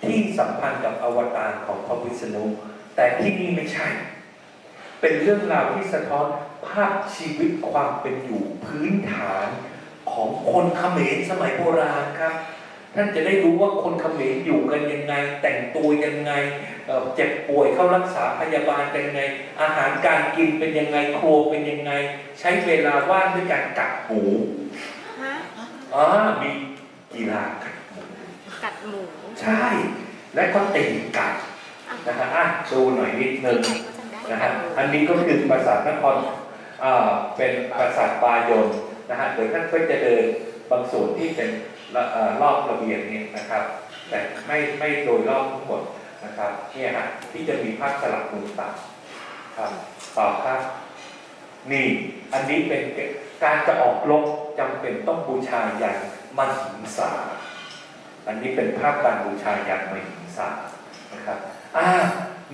ที่สัมพันธ์กับอวตารของพระวิษณุแต่ที่นี่ไม่ใช่เป็นเรื่องราวที่สะท้อนภาพชีวิตความเป็นอยู่พื้นฐานของคนเขมรสมัยโบราณครับท่านจะได้รู้ว่าคนเขมรอยู่กันยังไงแต่งตัวยังไงเจ็บป่วยเข้ารักษาพยาบาลเป็นยังไงอาหารการกินเป็นยังไงครัวเป็นยังไงใช้เวลาว่างด้วยการกัดหมูอ๋อมีกีฬากัดหมูกัดหมูใช่และก็เตะกัดนะฮะอ่ะโชว์หน่อยนิดนึงนะฮะอันนี้ก็คือปราสาทนครอ่าเป็นปราสาทบายมนะฮะโดยท่านก็จะเดินบางส่วนที่เป็นรอบระเบียงเนี่ยนะครับแต่ไม่ไม่โดยรอบทั้งหมดนะครับเนี่ยฮะที่จะมีภาพสลับมุมต่างครับต่อครับนี่อันนี้เป็นการจะออกรบจำเป็นต้องบูชายัญมหิงสาอันนี้เป็นภาพการบูชายัญมหิงสานะครับอ่า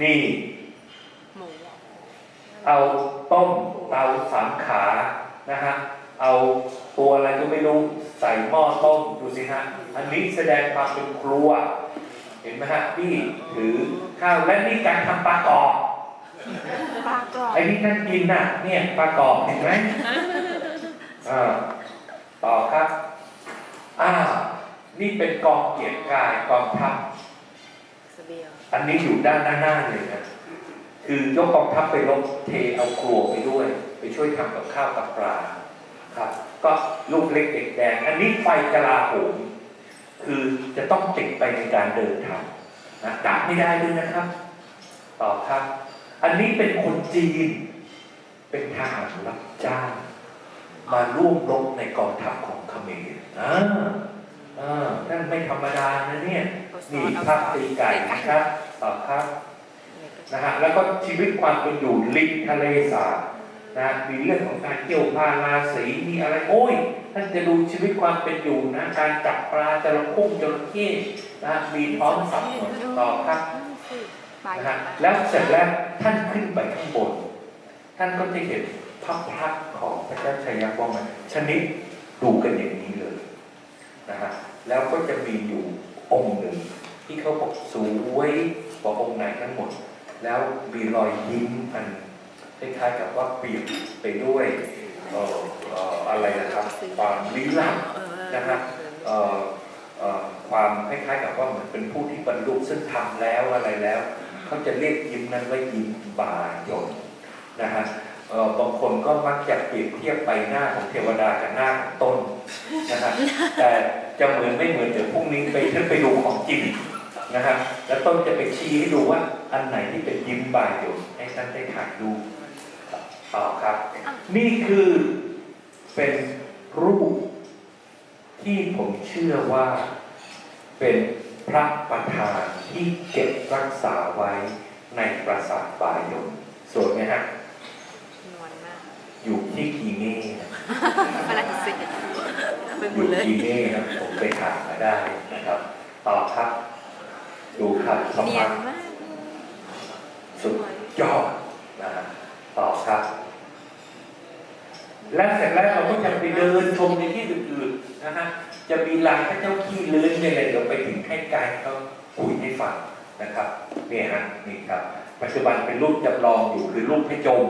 นี่เอาต้มเตาสามขานะฮะเอาตัวอะไรก็ไม่รู้ใส่หม้อต้มดูสิฮะอันนี้แสดงความเป็นครัวเห็นไหมฮะพี่ถือข้าวและนี่การทำปลากรอบปลากรอบไอ้นี่ท่านกินน่ะเนี่ยปลากรอบเห็นไหมอ่าต่อครับอ่านี่เป็นกองเกียรติกายกองทัพอันนี้อยู่ด้านหน้าเลยนะคือยกกองทัพไปลบเทเอาครัวไปด้วยไปช่วยทำกับข้าวกับปลาครับก็ลูกเล็กเด็กแดงอันนี้ไฟกลาโหมคือจะต้องติดไปในการเดินทางนะดับไม่ได้ด้วยนะครับต่อครับอันนี้เป็นคนจีนเป็นทหารรับจ้างมาร่วมรบในกองทัพของเขมรอ่าอ่านั่นไม่ธรรมดานะเนี่ยนี่ภาพตีไก่นะครับต่อครับนะฮะแล้วก็ชีวิตความเป็นอยู่ริมทะเลสาบนะมีเรื่องของการเกี่ยวพาราศีมีอะไรโอ้ยท่านจะดูชีวิตความเป็นอยู่นะการจับปลาจระเข้จระเข้นะมีพร้อมสับหมดต่อครับนะฮะแล้วเสร็จแล้วท่านขึ้นไปข้างบนท่านก็จะเห็นพระพักตร์ของพระเจ้าชัยยะบรมันชนิดดูกันอย่างนี้เลยนะฮะแล้วก็จะมีอยู่องค์หนึ่งที่เขาบอกสวยกว่าองค์ไหนทั้งหมดแล้วมีรอยยิ้มอันคล้ายๆกับว่าเปลี่ยนไปด้วยอะไรนะครับความลี้ลับนะฮะความคล้ายๆกับว่าเหมือนเป็นผู้ที่บรรลุซึ่งทำแล้วอะไรแล้วเขาจะเรียกยิ้มนั้นว่ายิ้มบายมนะฮะบางคนก็มักจะเปรียบเทียบใบหน้าของเทวดากับหน้าของต้นนะฮะแต่จะเหมือนไม่เหมือนเดี๋ยวพรุ่งนี้ไปท่านไปดูของจริงนะฮะแล้วต้นจะไปชี้ให้ดูว่าอันไหนที่เป็นยิ้มบายมให้ท่านได้ถ่ายดูต่อครับนี่คือเป็นรูปที่ผมเชื่อว่าเป็นพระประธานที่เก็บรักษาไว้ในปราสาทบายมสวยไหมฮะนวลมากอยู่ที่กีเน่อยู่กีเน่ครับผมไปหามาได้นะครับ ตอบครับดูครับสัมผัสสุดยอดนะตอบครับและเสร็จแล้วเราก็จะไปเดินชมในที่อื่นๆนะฮะจะมีลานพระเจ้าขี้เลื้อนอะไรเดี๋ยวไปถึงใกล้ๆเขาคุยให้ฟังนะครับเนี่ยฮะนี่ครับปัจจุบันเป็นรูปจำลองอยู่คือรูปพระจง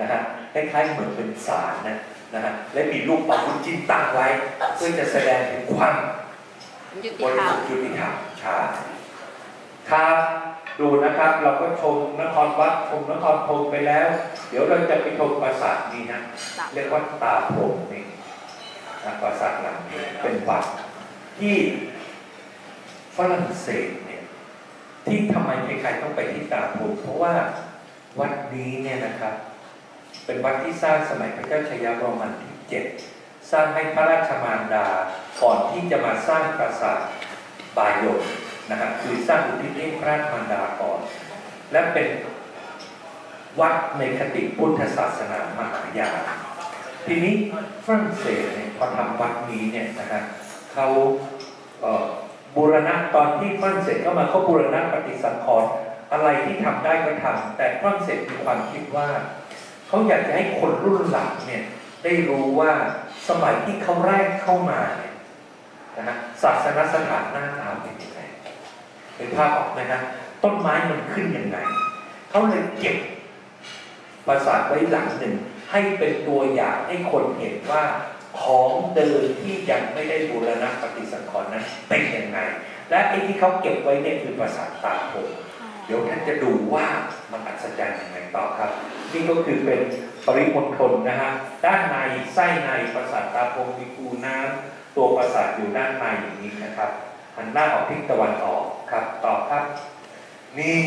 นะฮะคล้ายๆเหมือนเป็นศาลนะนะฮะและมีรูปปลาบุญจินตั้งไว้เพื่อจะแสดงถึงความบริสุทธิ์ยุติธรรมชาติครับดูนะครับเราก็ชมนครวัดชมนครพรมไปแล้วเดี๋ยวเราจะไปชมปราสาทนี้นะเรียกว่าตาพรมนี่นะปราสาทหลังนี้เป็นวัดที่ฝรั่งเศสเนี่ยที่ทำไมใครๆต้องไปที่ตาพรมเพราะว่าวัดนี้เนี่ยนะครับเป็นวัดที่สร้างสมัยพระเจ้าชายารมันที่เจ็ดสร้างให้พระราชมารดาก่อนที่จะมาสร้างปราสาทบายอนนะครับคือสร้างอุทิศให้พระราชมารดาก่อนและเป็นวัดในคติพุทธศาสนามหายานทีนี้ฝรั่งเศสเนี่ยพอทำวัดนี้เนี่ยนะฮะเขาเอ่อบูรณะตอนที่ฝรั่งเศสเข้ามาเขาบูรณะปฏิสังขรณ์อะไรที่ทำได้ก็ทำแต่ฝรั่งเศสมีความคิดว่าเขาอยากจะให้คนรุ่นหลังเนี่ยได้รู้ว่าสมัยที่เขาแรกเข้ามาเนี่ยนะฮะศาสนสถานหน้าตาเป็นยังไงเป็นภาพออกไหมฮะต้นไม้มันขึ้นยังไงเขาเลยเก็บปราสาทไว้หลังหนึ่งให้เป็นตัวอย่างให้คนเห็นว่าของเดิมที่ยังไม่ได้บูรณะปฏิสังขรณ์นั้นเป็นยังไงและไอ้ที่เขาเก็บไว้เนี่ยคือปราสาทตาโพเดี๋ยวท่านจะดูว่ามันอัศจรรย์ยังไงต่อครับนี่ก็คือเป็นปริมณฑลนะฮะด้านในไส้ในปราสาทตาโพมีคูน้ำตัวปราสาทอยู่ด้านในอย่างนี้นะครับหันหน้าออกทิศตะวันออกครับต่อครับนี่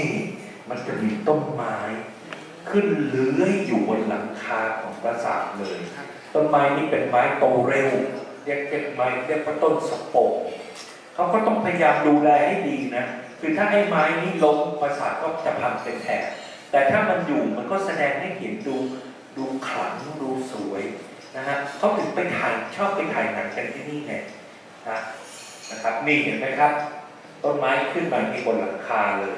มันจะมีต้นไม้ขึ้นเลื้อยอยู่บนหลังคาของปราสาทเลยต้นไม้นี้เป็นไม้โตเร็วเรียกเก็บไม้เรียกว่าต้นสะโพกเขาก็ต้องพยายามดูแลให้ดีนะคือถ้าให้ไม้นี้ล้มปราสาทก็จะพังเป็นแถบแต่ถ้ามันอยู่มันก็แสดงให้เห็นดูดูขลังดูสวยนะฮะเขาถึงไปถ่ายชอบไปถ่ายหนังกันที่นี่ไงนะนะครับนี่เห็นไหมครับต้นไม้ขึ้นมามีบนหลังคาเลย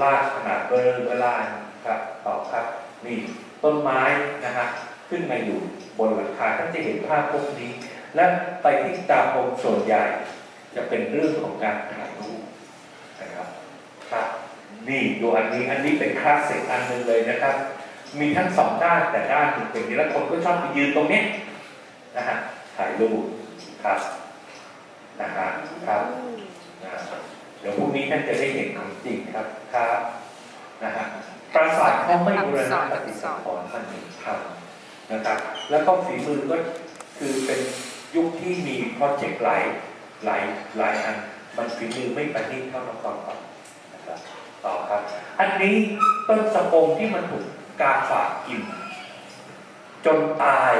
ลากขนาดเบอร์เบอร์ลานครับต่อครับนี่ต้นไม้นะฮะขึ้นมาอยู่บนหลังคาท่านจะเห็นภาพพวกนี้และไปที่ตาพรมส่วนใหญ่จะเป็นเรื่องของการถ่ายรูปนะครับครับนี่ดูอันนี้อันนี้เป็นคลาสสิกอันหนึ่งเลยนะครับมีทั้งสองด้านแต่ด้านหนึ่งเป็นนี้และคนก็ชอบไปยืนตรงนี้นะฮะถ่ายรูปครับนะครับครับเดี๋ยวพรุ่งนี้ท่านจะได้เห็นของจริงครับครับนะฮะปราสาทเขาไม่บูรณะปฏิสังขรณ์ท่านทำนะครับแล้วก็ฝีมือก็คือเป็นยุคที่มีโปรเจกต์หลายหลายหลายอันมันฝีมือไม่ประณีตเท่านครก่อนนะครับต่อครับอันนี้ต้นสะพงที่มันถูกกาฝากกินจนตาย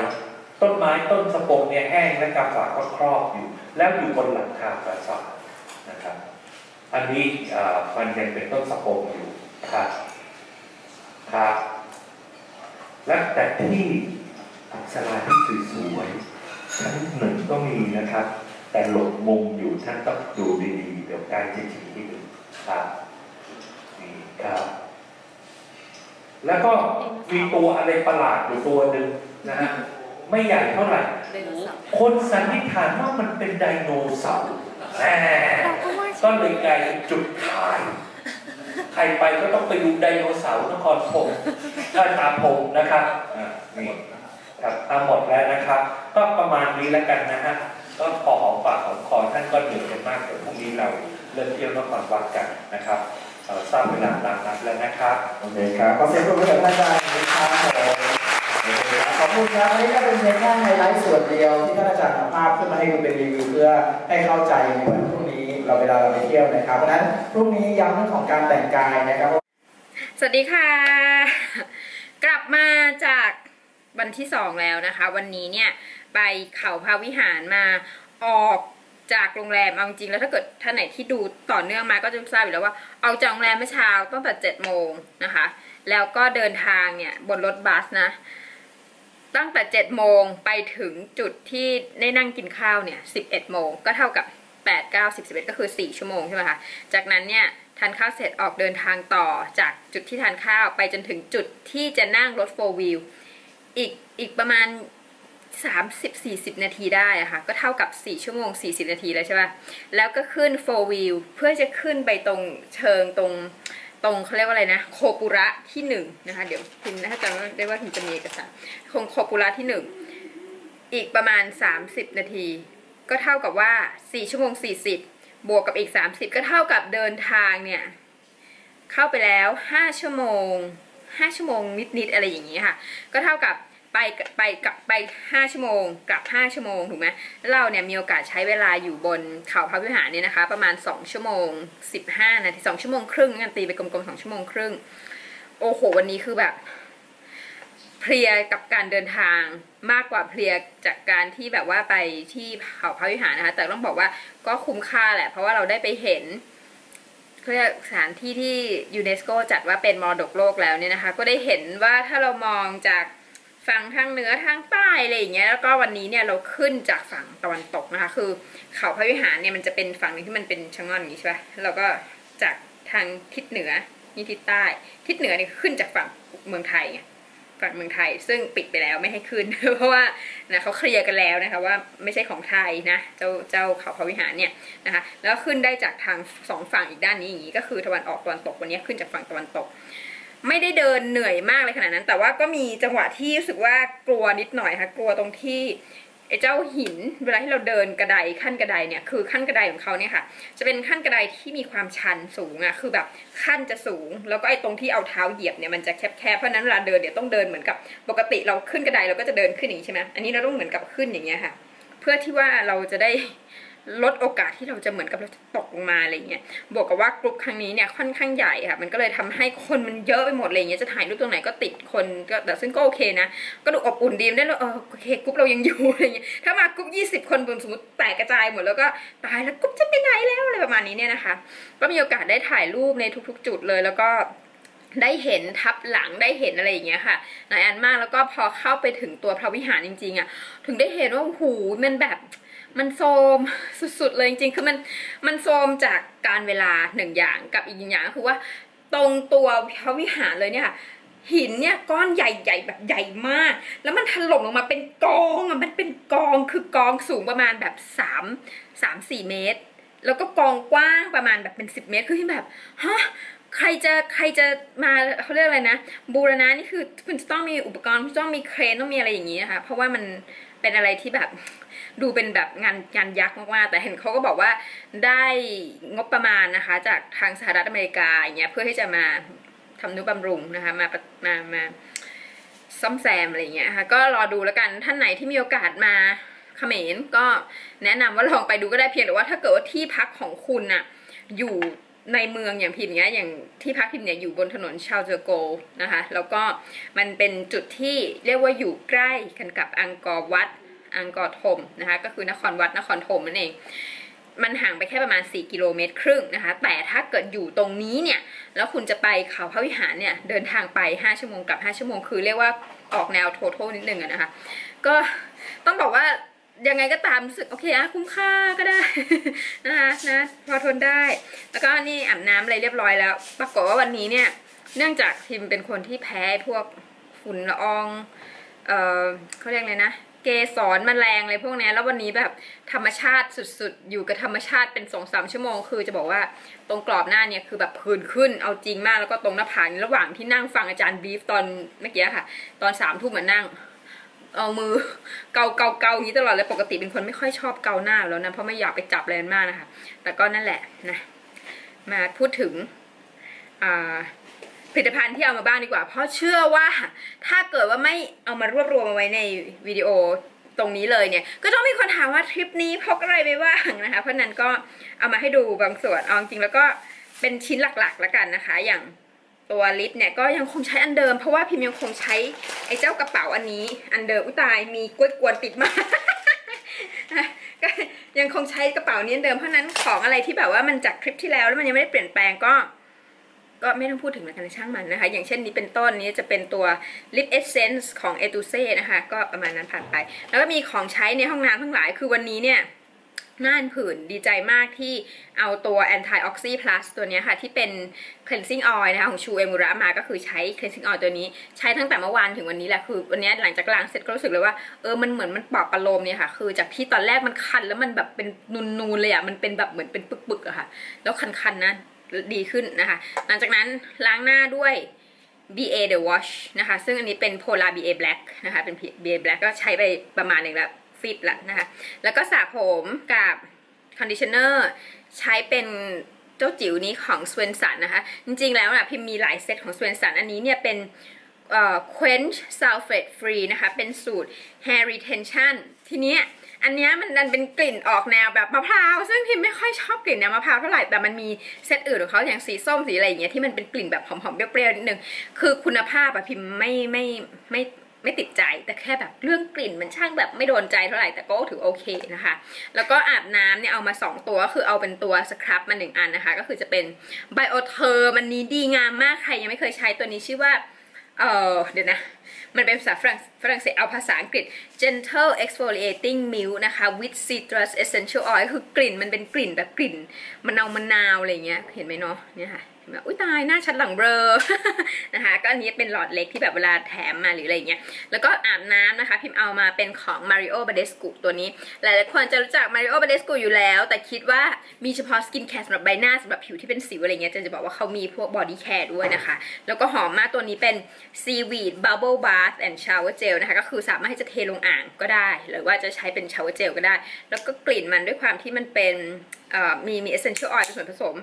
ต้นไม้ต้นสะพงเนี่ยแห้งและกาฝากก็ครอบอยู่แล้วอยู่บนหลังคาปราสาทนะครับอันนี้มันยังเป็นต้นสะพงอยู่ครับครับและแต่ที่อัศจรรย์ที่สวยๆชั้นหนึ่งก็มีนะครับแต่หลบมุมอยู่ท่านต้องดูดีๆเดี๋ยวการจะชี้ให้ดูครับนี่ครับแล้วก็มีตัวอะไรประหลาดอยู่ตัวหนึ่งนะฮะไม่ใหญ่เท่าไหร่คนสันนิษฐานว่ามันเป็นไดโนเสาร์แน่ก็เลยกลายเป็นจุดขายใครไปก็ต้องไปดูไดโนเสาร์นครพรมถ้าตาพรมนะครับนี่ครับตามหมดแล้วนะครับก็ประมาณนี้แล้วกันนะฮะก็ขอฝากของคอท่านก็เหนื่อยกันมากแต่พรุ่งนี้เราเริ่มเที่ยวนครวัดกันนะครับสร้างเวลาตามนัดแล้วนะครับโอเคครับขอเสียงปรบมือกับท่านอาจารย์นะครับขอบคุณครับนี่ก็เป็นเพียงแค่ไฮไลท์ส่วนเดียวที่ท่านอาจารย์ทำภาพขึ้นมาให้ดูเป็นรีวิวเพื่อให้เข้าใจในวันพรุ่งนี้เราเวลาเราไปเที่ยวนะครับเพราะฉะนั้นพรุ่งนี้ย้ำเรื่องของการแต่งกายนะครับสวัสดีค่ะกลับมาจากวันที่สองแล้วนะคะวันนี้เนี่ยไปเขาพระวิหารมาออกจากโรงแรมเอาจริงแล้วถ้าเกิดท่านไหนที่ดูต่อเนื่องมาก็จะทราบอยู่แล้วว่าเอาจากโรงแรมเมื่อเช้าตั้งแต่เจ็ดโมงนะคะแล้วก็เดินทางเนี่ยบนรถบัสนะตั้งแต่เจ็ดโมงไปถึงจุดที่ได้นั่งกินข้าวเนี่ยสิบเอ็ดโมงก็เท่ากับ แปด เก้า สิบ สิบเอ็ดก็คือสี่ชั่วโมงใช่ไหมคะจากนั้นเนี่ยทานข้าวเสร็จออกเดินทางต่อจากจุดที่ทานข้าวไปจนถึงจุดที่จะนั่งรถโฟร์วีลอีกอีกประมาณ สามสิบถึงสี่สิบ นาทีได้อะค่ะก็เท่ากับสี่ชั่วโมงสี่สิบนาทีแล้วใช่ป่ะแล้วก็ขึ้นโฟร์วีลเพื่อจะขึ้นไปตรงเชิงตรงตรงเขาเรียกว่าอะไรนะโคปุระที่หนึ่งนะคะเดี๋ยวพิมพ์นะถ้าจำได้ว่าพิมพ์จะมีเอกสารคงโคปุระที่หนึ่งอีกประมาณสามสิบนาทีก็เท่ากับว่าสี่ชั่วโมงสี่สิบบวกกับอีกสามสิบก็เท่ากับเดินทางเนี่ยเข้าไปแล้วห้าชั่วโมงห้าชั่วโมงนิดๆอะไรอย่างนี้ค่ะก็เท่ากับไปไปกลับไปห้าชั่วโมงกลับห้าชั่วโมงถูกไหมเราเนี่ยมีโอกาสใช้เวลาอยู่บนเขาพระวิหารเนี่ยนะคะประมาณสองชั่วโมงสิบห้านาทีสองชั่วโมงครึ่งกันตีไปกลมๆสองชั่วโมงครึ่งโอ้โหวันนี้คือแบบเพลียกับการเดินทางมากกว่าเพลียจากการที่แบบว่าไปที่เขาพระวิหารนะคะแต่ต้องบอกว่าก็คุ้มค่าแหละเพราะว่าเราได้ไปเห็นเขาเรียกสถานที่ที่ยูเนสโกจัดว่าเป็นมรดกโลกแล้วเนี่ยนะคะก็ได้เห็นว่าถ้าเรามองจากฝั่งทางเหนือทางใต้อะไรอย่างเงี้ยแล้วก็วันนี้เนี่ยเราขึ้นจากฝั่งตะวันตกนะคะคือเขาพระวิหารเนี่ยมันจะเป็นฝั่งนึงที่มันเป็นชะง่อนอย่างนี้ใช่ไหมเราก็จากทางทิศเหนือนี่ทิศใต้ทิศเหนือเนี่ยขึ้นจากฝั่งเมืองไทยฝั่งเมืองไทยซึ่งปิดไปแล้วไม่ให้ขึ้นเพราะว่านะเขาเคลียร์กันแล้วนะคะว่าไม่ใช่ของไทยนะเจ้าเจ้าเขาพระวิหารเนี่ยนะคะแล้วขึ้นได้จากทางสองฝั่งอีกด้านนี้อย่างนี้ก็คือตะวันออกตะวันตกวันนี้ขึ้นจากฝั่งตะวันตกไม่ได้เดินเหนื่อยมากเลยขนาดนั้นแต่ว่าก็มีจังหวะที่รู้สึกว่ากลัวนิดหน่อยค่ะกลัวตรงที่ไอ้เจ้าหินเวลาที่เราเดินกระไดขั้นกระไดเนี่ยคือขั้นกระไดของเขาเนี่ยค่ะจะเป็นขั้นกระไดที่มีความชันสูงอะคือแบบขั้นจะสูงแล้วก็ไอ้ตรงที่เอาเท้าเหยียบเนี่ยมันจะแคบๆเพราะนั้นเวลาเดินเดี๋ยวต้องเดินเหมือนกับปกติเราขึ้นกระไดเราก็จะเดินขึ้นอย่างนี้ใช่ไหมอันนี้เราต้องเหมือนกับขึ้นอย่างเงี้ยค่ะเพื่อที่ว่าเราจะได้ลดโอกาสที่เราจะเหมือนกับเราจะตกลงมาอะไรเงี้ยบวกกับว่ากลุ่มครั้งนี้เนี่ยค่อนข้างใหญ่ค่ะมันก็เลยทำให้คนมันเยอะไปหมดเลยเงี้ยจะถ่ายรูปตรงไหนก็ติดคนก็แต่ซึ่งก็โอเคนะก็ดูอบอุ่นดีได้แล้วเออโอเคกลุ่มเรายังอยู่อะไรเงี้ยถ้ามากลุ่มยี่สิบคนบนสมมติแตกกระจายหมดแล้วก็ตายแล้วกลุ่มจะไปไหนแล้วอะไรประมาณนี้เนี่ยนะคะก็มีโอกาสได้ถ่ายรูปในทุกๆจุดเลยแล้วก็ได้เห็นทับหลังได้เห็นอะไรอย่างเงี้ยค่ะหลายอันมากแล้วก็พอเข้าไปถึงตัวพระวิหารจริงๆอ่ะถึงได้เห็นว่าหูมันแบบมันโทมสุดๆเลยจริงๆคือมันมันโทมจากการเวลาหนึ่งอย่างกับอีกอย่างก็คือว่าตรงตัวพระวิหารเลยเนี่ยค่ะหินเนี่ยก้อนใหญ่ๆแบบใหญ่มากแล้วมันถล่มลงมาเป็นกองอ่ะมันเป็นกองคือกองสูงประมาณแบบสามสามสี่เมตรแล้วก็กองกว้างประมาณแบบเป็นสิบเมตรคือที่แบบฮะใครจะใครจะมาเขาเรียกอะไรนะบูรณะนี่คือคุณจะต้องมีอุปกรณ์ต้องมีเครนต้องมีอะไรอย่างนี้นะคะเพราะว่ามันเป็นอะไรที่แบบดูเป็นแบบงานงานยักษ์มากๆแต่เห็นเขาก็บอกว่าได้งบประมาณนะคะจากทางสหรัฐอเมริกาอย่างเงี้ยเพื่อที่จะมาทำนุบำรุงนะคะมามามาซ่อมแซมอะไรอย่างเงี้ยค่ะก็รอดูแล้วกันท่านไหนที่มีโอกาสมาเขมรก็แนะนำว่าลองไปดูก็ได้เพียงแต่ว่าถ้าเกิดว่าที่พักของคุณน่ะอยู่ในเมืองอย่างพิมพ์เนี้ยอย่างที่พักพิมพ์เนี้ยอยู่บนถนนชาวเจอโกนะคะแล้วก็มันเป็นจุดที่เรียกว่าอยู่ใกล้กันกับอังกอร์วัดอังกอร์ธมนะคะก็คือนครวัดนครธมนั่นเองมันห่างไปแค่ประมาณสี่กิโลเมตรครึ่งนะคะแต่ถ้าเกิดอยู่ตรงนี้เนี่ยแล้วคุณจะไปเขาพระวิหารเนี่ยเดินทางไปห้าชั่วโมงกลับห้าชั่วโมงคือเรียกว่าออกแนวโทโท่นิดนึงนะคะก็ต้องบอกว่ายังไงก็ตามรู้สึกโอเคอะคุ้มค่าก็ได้นะคะนะพอทนได้แล้วก็นี่อาบน้ำอะไรเรียบร้อยแล้วปรากฏว่าวันนี้เนี่ยเนื่องจากพิมเป็นคนที่แพ้พวกฝุ่นละอองเออเขาเรียกเลยนะเกสรมันแรงเลยพวกนี้แล้ววันนี้แบบธรรมชาติสุดๆอยู่กับธรรมชาติเป็น สองถึงสาม ชั่วโมงคือจะบอกว่าตรงกรอบหน้าเนี่ยคือแบบพื้นขึ้นเอาจริงมากแล้วก็ตรงหน้าผากระหว่างที่นั่งฟังอาจารย์บีฟตอนเมื่อกี้ค่ะตอนสามทุ่มมานั่งเอามือเกาเกาเกาอย่างนี้ตลอดเลยปกติเป็นคนไม่ค่อยชอบเกาหน้าแล้วนะเพราะไม่อยากไปจับอะไรมากนะคะแต่ก็นั่นแหละนะมาพูดถึงผลิตภัณฑ์ที่เอามาบ้างดีกว่าเพราะเชื่อว่าถ้าเกิดว่าไม่เอามารวบรวมเอาไว้ในวิดีโอตรงนี้เลยเนี่ยก็ต้องมีคนถามว่าทริปนี้พกอะไรไปบ้างนะคะเพราะนั้นก็เอามาให้ดูบางส่วนเอาจริงแล้วก็เป็นชิ้นหลักๆแล้วกันนะคะอย่างตัวลิปเนี่ยก็ยังคงใช้อันเดิมเพราะว่าพิมยังคงใช้ไอ้เจ้ากระเป๋าอันนี้อันเดิมอุตายมีกล้วยกวนติดมาก็ยังคงใช้กระเป๋านี้อันเดิมเพราะนั้นของอะไรที่แบบว่ามันจากทริปที่แล้วแล้วมันยังไม่ได้เปลี่ยนแปลงก็ก็ไม่ต้องพูดถึงแล้วกันช่างมันนะคะอย่างเช่นนี้เป็นต้นนี้จะเป็นตัวลิปเอสเซนส์ของเอตูเซ่นะคะก็ประมาณนั้นผ่านไปแล้วก็มีของใช้ในห้องน้ำทั้งหลายคือวันนี้เนี่ย หน้าผื่นดีใจมากที่เอาตัว anti oxy plus ตัวนี้ค่ะที่เป็น cleansing oil นะคะของชูเอมูระมาก็คือใช้ cleansing oil ตัวนี้ใช้ตั้งแต่เมื่อวานถึงวันนี้แหละคือวันนี้หลังจากล้างเสร็จก็รู้สึกเลยว่าเออมันเหมือนมันปลอบประโลมเนี่ยค่ะคือจากที่ตอนแรกมันคันแล้วมันแบบเป็นนูนๆเลยอ่ะมันเป็นแบบเหมือนเป็นปึกๆอะค่ะแล้วคันๆนะดีขึ้นนะคะหลังจากนั้นล้างหน้าด้วย บี เอ The Wash นะคะซึ่งอันนี้เป็น Polar บี เอ Black นะคะเป็น บี เอ Black ก็ใช้ไปประมาณหนึ่งแล้วฟิตละนะคะแล้วก็สระผมกับคอนดิชเนอร์ใช้เป็นเจ้าจิ๋วนี้ของ Swenson นะคะจริงๆแล้วนะพิมมีหลายเซตของ Swenson อันนี้เนี่ยเป็นเอ่อ Quench Sulfate Free นะคะเป็นสูตร Hair Retention ทีเนี้ยอันนี้มันดันเป็นกลิ่นออกแนวแบบมะพร้าวซึ่งพิมไม่ค่อยชอบกลิ่นแนวมะพร้าวเท่าไหร่แต่มันมีเซตอื่นของเขาอย่างสีส้มสีอะไรอย่างเงี้ยที่มันเป็นกลิ่นแบบหอมๆเปรี้ยวๆนิดนึงคือคุณภาพอะพิมไม่ไม่ไม่ไม่ติดใจแต่แค่แบบเรื่องกลิ่นมันช่างแบบไม่โดนใจเท่าไหร่แต่ก็ถือโอเคนะคะแล้วก็อาบน้ำเนี่ยเอามาสองตัวก็คือเอาเป็นตัวสครับมาหนึ่งอันนะคะก็คือจะเป็นไบโอเทอร์มันนี้ดีงามมากใครยังไม่เคยใช้ตัวนี้ชื่อว่าเออเดี๋ยวนะมันเป็นภาษาฝรั่งเศสเอาภาษาอังกฤษ gentle exfoliating milk นะคะ with citrus essential oil คือกลิ่นมันเป็นกลิ่นแบบกลิ่นมะนาวมะนาวอะไรเงี้ยเห็นไหมเนาะเนี่ยค่ะเห็นไหมอุ้ยตายหน้าชัดหลังเบลอ นะคะก็อันนี้เป็นหลอดเล็กที่แบบเวลาแถมมาหรืออะไรเงี้ยแล้วก็อาบน้ำนะคะพิมเอามาเป็นของ Mario Badescu ตัวนี้หลายๆคนจะรู้จัก Mario Badescu อยู่แล้วแต่คิดว่ามีเฉพาะสกินแคร์สำหรับใบหน้าสำหรับผิวที่เป็นสิวอะไรเงี้ยจะจะบอกว่าเขามีพวก body care ด้วยนะคะแล้วก็หอมมากตัวนี้เป็น seaweed bubble bath and shower gel นะคะก็คือสามารถให้จะเทลงอ่างก็ได้หรือว่าจะใช้เป็น shower gel ก็ได้แล้วก็กลิ่นมันด้วยความที่มันเป็นมีมี essential oil เป็นส่วนผสม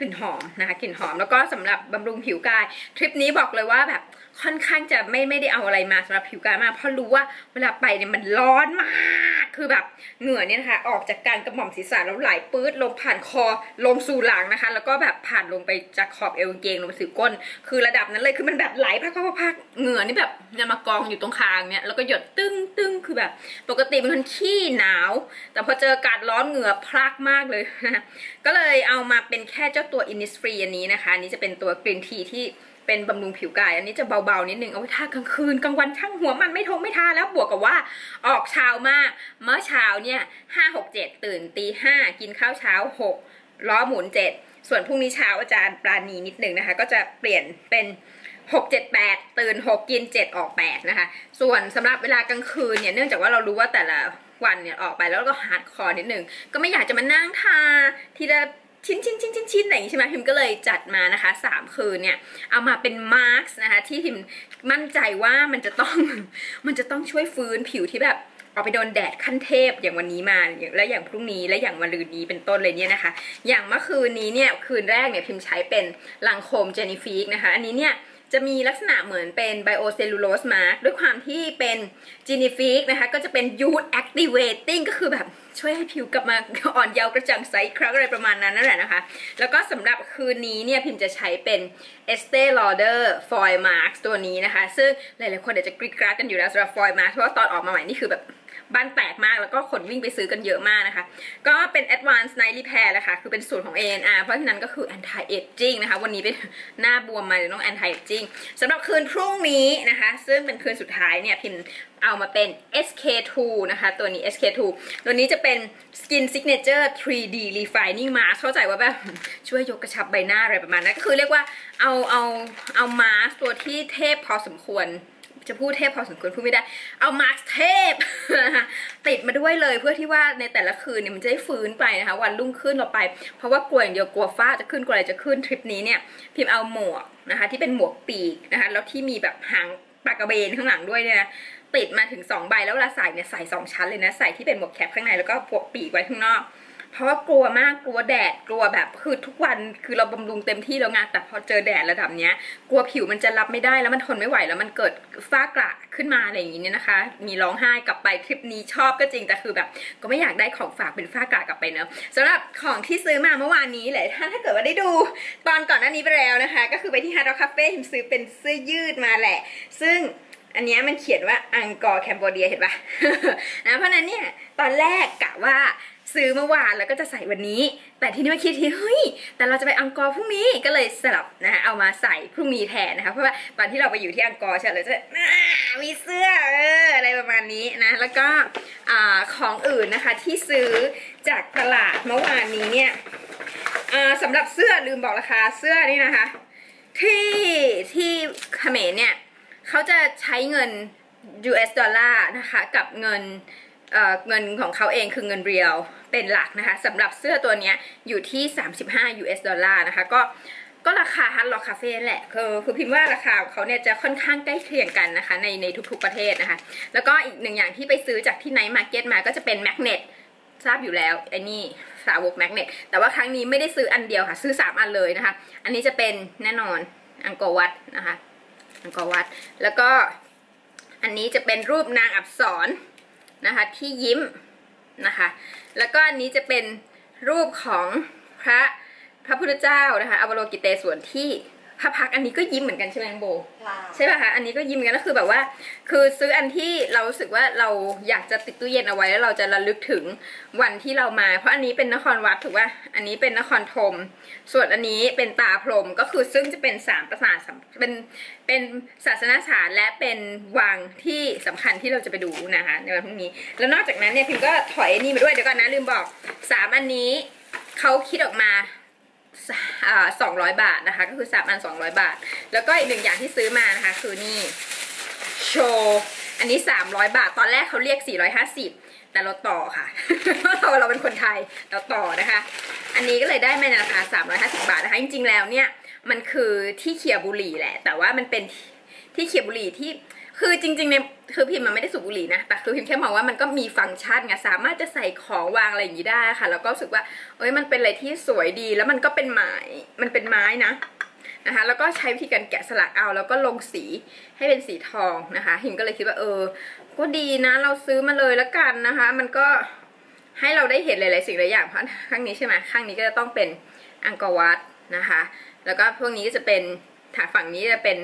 กลิ่นหอมนะคะกลิ่นหอมแล้วก็สำหรับบำรุงผิวกายทริปนี้บอกเลยว่าแบบค่อนข้างจะไม่ไม่ได้เอาอะไรมาสำหรับผิวกายมากเพราะรู้ว่าเวลาไปเนี่ยมันร้อนมากคือแบบเหงื่อเนี่ยนะคะออกจากการกระหม่อมศีรษะแล้วไหลปื๊ดลงผ่านคอลงสู่หลังนะคะแล้วก็แบบผ่านลงไปจากขอบเอวกางเกงลงไปสู่ก้นคือระดับนั้นเลยคือมันแบบไหลพักพักพักเหงื่อนี่แบบเนี่ยมากองอยู่ตรงคางเนี่ยแล้วก็หยดตึ้งตึ้งคือแบบปกติเป็นคนขี้หนาวแต่พอเจออากาศร้อนเหงื่อพรากมากเลยนะก็เลยเอามาเป็นแค่เจ้าตัวอินนิสฟรีอันนี้นะคะอันนี้จะเป็นตัวกรีนทีที่เป็นบำรุงผิวกายอันนี้จะเบาๆนิดนึงเอาไว้ทากลางคืนกลางวันช่างหัวมันไม่ทงไม่ทาแล้วบวกกับว่าออกเช้ามากเมื่อเช้าเนี่ยห้าหกเจ็ดตื่นตีห้ากินข้าวเช้าหกล้อหมุนเจ็ดส่วนพรุ่งนี้เช้าอาจารย์ปราณีนิดนึงนะคะก็จะเปลี่ยนเป็นหก เจ็ด แปดตื่นหกกินเจ็ดออกแปดนะคะส่วนสำหรับเวลากลางคืนเนี่ยเนื่องจากว่าเรารู้ว่าแต่ละวันเนี่ยออกไปแล้วก็ฮาร์ดคอร์นิดนึงก็ไม่อยากจะมานั่งทาทีละชิ้นชิ้นชิ้นชิ้นชิ้นไหนใช่ไหมพิมก็เลยจัดมานะคะสามคืนเนี่ยเอามาเป็นมาร์กนะคะที่พิมมั่นใจว่ามันจะต้องมันจะต้องช่วยฟื้นผิวที่แบบเอาไปโดนแดดขั้นเทพอย่างวันนี้มาและอย่างพรุ่งนี้และอย่างวันลืนนี้เป็นต้นเลยเนี่ยนะคะอย่างเมื่อคืนนี้เนี่ยคืนแรกเนี่ยพิมใช้เป็นลังโคมเจนิฟิกนะคะอันนี้เนี่ยจะมีลักษณะเหมือนเป็นไบโอเซลลูโลสมาร์กด้วยความที่เป็นจีนิฟิกนะคะก็จะเป็นยูทแอคทีเวตติ้งก็คือแบบช่วยให้ผิวกลับมาอ่อนเยาว์กระจ่างใสครั้งอะไรประมาณนั้นนั่นแหละนะคะแล้วก็สำหรับคืนนี้เนี่ยพิมจะใช้เป็นเอสเตอร์ลอเดอร์ฟอยล์มาร์กตัวนี้นะคะซึ่งหลายๆคนเดี๋ยวจะกรี๊ดกราดกันอยู่แล้วสำหรับฟอยล์มาร์กเพราะว่าตอนออกมาใหม่นี่คือแบบบ้านแตกมากแล้วก็คนวิ่งไปซื้อกันเยอะมากนะคะก็เป็น advanced night repair นะคะคือเป็นสูตรของ เอ เอ็น อาร์ เพราะฉะนั้นก็คือ anti aging นะคะวันนี้เป็นหน้าบวมมาเดี๋ยวต้อง anti aging สำหรับคืนพรุ่งนี้นะคะซึ่งเป็นคืนสุดท้ายเนี่ยพิมเอามาเป็น เอส เค ทู นะคะตัวนี้ เอส เค ทู ตัวนี้จะเป็น Skin Signature ทรี ดี Refining Mask เข้าใจว่าแบบช่วยยกกระชับใบหน้าอะไรประมาณนั้นก็คือเรียกว่าเอาเอาเอามาสตัวที่เทพพอสมควรจะพูดเทพพอสมควรพูดไม่ได้เอามาร์กเทพ ติดมาด้วยเลยเพื่อที่ว่าในแต่ละคืนเนี่ยมันจะได้ฟื้นไปนะคะวันรุ่งขึ้นเราไปเพราะว่ากลัวอย่างเดียวกลัวฝ้าจะขึ้นกลัวอะไรจะขึ้นทริปนี้เนี่ยพิมเอาหมวกนะคะที่เป็นหมวกปีกนะคะแล้วที่มีแบบหางปลากระเบนข้างหลังด้วยเนี่ยนะติดมาถึงสองใบแล้วเวลาใส่เนี่ยใส่สองชั้นเลยนะใส่ที่เป็นหมวกแคปข้างในแล้วก็ปกปีกไว้ข้างนอกเพราะว่ากลัวมากกลัวแดดกลัวแบบคือทุกวันคือเราบำรุงเต็มที่แล้วไงแต่พอเจอแดดระดับเนี้ยกลัวผิวมันจะรับไม่ได้แล้วมันทนไม่ไหวแล้วมันเกิดฝ้ากระขึ้นมาอะไรอย่างนี้เนี่ยนะคะมีร้องไห้กลับไปทริปนี้ชอบก็จริงแต่คือแบบก็ไม่อยากได้ของฝากเป็นฝ้ากระกลับไปเนอะสำหรับของที่ซื้อมาเมื่อวานนี้แหละถ้าถ้าเกิดว่าได้ดูตอนก่อนหน้านี้ไปแล้วนะคะก็คือไปที่ฮาร์ดร็อกคาเฟ่พิมซื้อเป็นเสื้อยืดมาแหละซึ่งอันนี้มันเขียนว่าอังกอร์แคนเบอร์เรียเห็นปะนะเพราะนั้นเนี่ยตอนแรกกะว่า ซื้อเมื่อวานแล้วก็จะใส่วันนี้แต่ทีนี้มาคิดทีเฮ้ยแต่เราจะไปอังกอร์พรุ่งนี้ก็เลยสลับนะคะเอามาใส่พรุ่งนี้แทนนะคะเพราะว่าตอนที่เราไปอยู่ที่อังกอร์ใช่เราจะมีเสื้อเอออะไรประมาณนี้นะแล้วก็ของอื่นนะคะที่ซื้อจากตลาดเมื่อวานนี้เนี่ยสำหรับเสื้อลืมบอกราคาเสื้อนี่นะคะที่ที่เขมรเนี่ยเขาจะใช้เงิน ยู เอส ดอลลาร์นะคะกับเงินเอ่อเงินของเขาเองคือเงินเรียวเป็นหลักนะคะสำหรับเสื้อตัวนี้อยู่ที่สามสิบห้า ยู เอส ดอลลาร์นะคะก็ก็ราคาฮันล็อกคาเฟ่แหละคือคือพิมพ์ว่าราคาของเขาเนี่ยจะค่อนข้างใกล้เคียงกันนะคะในในทุกๆประเทศนะคะแล้วก็อีกหนึ่งอย่างที่ไปซื้อจากที่ไนท์มาร์เก็ตมาก็จะเป็นแมกเนตทราบอยู่แล้วไอ้นี่สาวกแมกเนตแต่ว่าครั้งนี้ไม่ได้ซื้ออันเดียวค่ะซื้อสามอันเลยนะคะอันนี้จะเป็นแน่นอนอังกอร์วัดนะคะอังกอร์วัดแล้วก็อันนี้จะเป็นรูปนางอับสรนะคะที่ยิ้มนะคะแล้วก็อันนี้จะเป็นรูปของพระพระพุทธเจ้านะคะอวโลกิเตศวรที่พระพักอันนี้ก็ยิ้มเหมือนกันใช่ไหมโบใช่ป่ะคะอันนี้ก็ยิ้มกันก็คือแบบว่าคือซื้ออันที่เรารู้สึกว่าเราอยากจะติดตู้เย็นเอาไว้แล้วเราจะระลึกถึงวันที่เรามาเพราะอันนี้เป็นนครวัดถูกป่ะอันนี้เป็นนครธมส่วนอันนี้เป็นตาพรหมก็คือซึ่งจะเป็นสามประสาทเป็นเป็นศาสนสถานและเป็นวังที่สำคัญที่เราจะไปดูนะคะในวันพรุ่งนี้แล้วนอกจากนั้นเนี่ยพิมก็ถอยนี่มาด้วยเดี๋ยวก่อนนะลืมบอกสามอันนี้เขาคิดออกมาสองร้อยบาทนะคะก็คือสามอันสองร้อยบาทแล้วก็อีกหนึ่งอย่างที่ซื้อมานะคะคือนี่โชว์อันนี้สามร้อยบาทตอนแรกเขาเรียกสี่ร้อยห้าสิบแต่เราต่อค่ะ เราเป็นคนไทยเราต่อนะคะอันนี้ก็เลยได้มาในราคาสามร้อยห้าสิบบาทนะคะจริงๆแล้วเนี่ยมันคือที่เคียบุรีแหละแต่ว่ามันเป็นที่เคียบุรีที่คือจริงๆเนี่ยคือพิมพ์มันไม่ได้สูบบุหรี่นะแต่คือพิมพ์แค่มองว่ามันก็มีฟังก์ชันไงสามารถจะใส่ของวางอะไรอย่างนี้ได้ค่ะแล้วก็รู้สึกว่าเอ้ยมันเป็นอะไรที่สวยดีแล้วมันก็เป็นไม้มันเป็นไม้นะนะคะแล้วก็ใช้วิธีการแกะสลักเอาแล้วก็ลงสีให้เป็นสีทองนะคะพิมพ์ก็เลยคิดว่าเออก็ดีนะเราซื้อมาเลยแล้วกันนะคะมันก็ให้เราได้เห็นหลายๆสิ่งหลายอย่างเพราะข้างนี้ใช่ไหมข้างนี้ก็จะต้องเป็นอังกอร์วัดนะคะแล้วก็พวกนี้ก็จะเป็นทางฝั่งนี้จะเป็น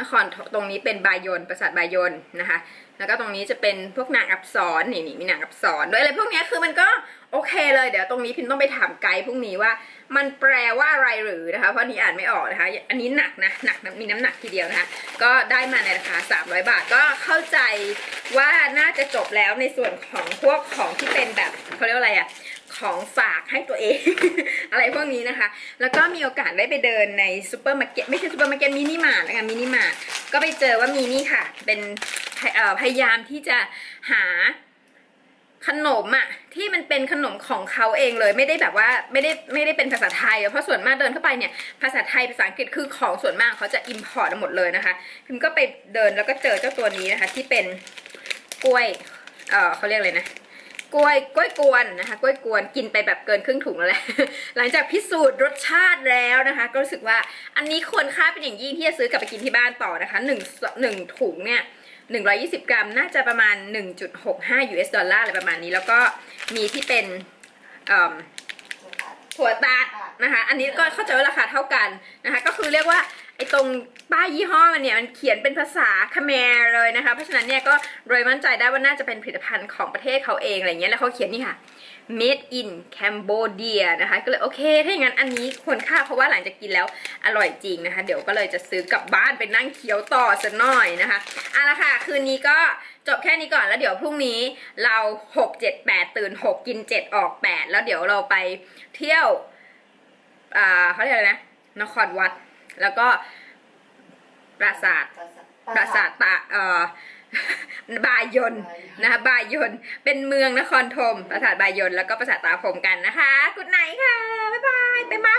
นครตรงนี้เป็นบายอนปราสาทบายอนนะคะแล้วก็ตรงนี้จะเป็นพวกนางอับสรนี่นี่มีนางอับสรด้วยอะไรพวกนี้คือมันก็โอเคเลยเดี๋ยวตรงนี้พิมพ์ต้องไปถามไกด์พวกนี้ว่ามันแปลว่าอะไรหรือนะคะเพราะนี้อ่านไม่ออกนะคะอันนี้หนักนะหนักมีน้ำหนักทีเดียวนะคะก็ได้มาในราคาสามร้อยบาทก็เข้าใจว่าน่าจะจบแล้วในส่วนของพวกของที่เป็นแบบเขาเรียกว่าอะไรอะของฝากให้ตัวเอง อะไรพวกนี้นะคะแล้วก็มีโอกาสได้ไปเดินในซูเปอร์มาร์เก็ตไม่ใช่ซูเปอร์มาร์เก็ตมินิมาร์ทแล้วกันมินิมาร์ทก็ไปเจอว่ามีนี่ค่ะเป็นพยายามที่จะหาขนมอ่ะที่มันเป็นขนมของเขาเองเลยไม่ได้แบบว่าไม่ได้ไม่ได้เป็นภาษาไทยเพราะส่วนมากเดินเข้าไปเนี่ยภาษาไทยภาษาอังกฤษคือของส่วนมากเขาจะอิมพอร์ตหมดเลยนะคะพิมก็ไปเดินแล้วก็เจอเจ้าตัวนี้นะคะที่เป็นกล้วยเออเขาเรียกเลยนะกล้วยกล้วยกวนนะคะกล้วยกวนกินไปแบบเกินครึ่งถุงแล้วแหละหลังจากพิสูจน์รสชาติแล้วนะคะก็รู้สึกว่าอันนี้ควรค่าเป็นอย่างยิ่งที่จะซื้อกลับไปกินที่บ้านต่อนะคะหนึ่งหนึ่งถุงเนี่ยหนึ่งร้อยยี่สิบกรัมน่าจะประมาณ หนึ่งจุดหกห้า ยู เอส ดอลลาร์อะไรประมาณนี้แล้วก็มีที่เป็นถั่วตัดนะคะอันนี้ก็เข้าใจว่าราคาเท่ากันนะคะก็คือเรียกว่าไอ้ตรงป้ายยี่ห้อมันเนี่ยมันเขียนเป็นภาษาเขมรเลยนะคะเพราะฉะนั้นเนี่ยก็โดยมั่นใจได้ว่าน่าจะเป็นผลิตภัณฑ์ของประเทศเขาเองอะไรเงี้ยแล้วเขาเขียนนี่ค่ะ made in Cambodia นะคะก็เลยโอเคถ้าอย่างนั้นอันนี้ควรค่าเพราะว่าหลังจากกินแล้วอร่อยจริงนะคะเดี๋ยวก็เลยจะซื้อกลับบ้านไปนั่งเคี้ยวต่อสักหน่อยนะคะเอาละค่ะคืนนี้ก็จบแค่นี้ก่อนแล้วเดี๋ยวพรุ่งนี้เราหก เจ็ด แปดตื่นหกกินเจ็ดออกแปดแล้วเดี๋ยวเราไปเที่ยวอ่าเขาเรียกอะไรนะนครวัดแล้วก็ปราสาทปราสาทตาเอ่อบายอนนะคะบายอนเป็นเมืองนครธมปราสาทบายอนแล้วก็ปราสาทตาพรหมกันนะคะ Good night ค่ะบ๊ายบายไปมา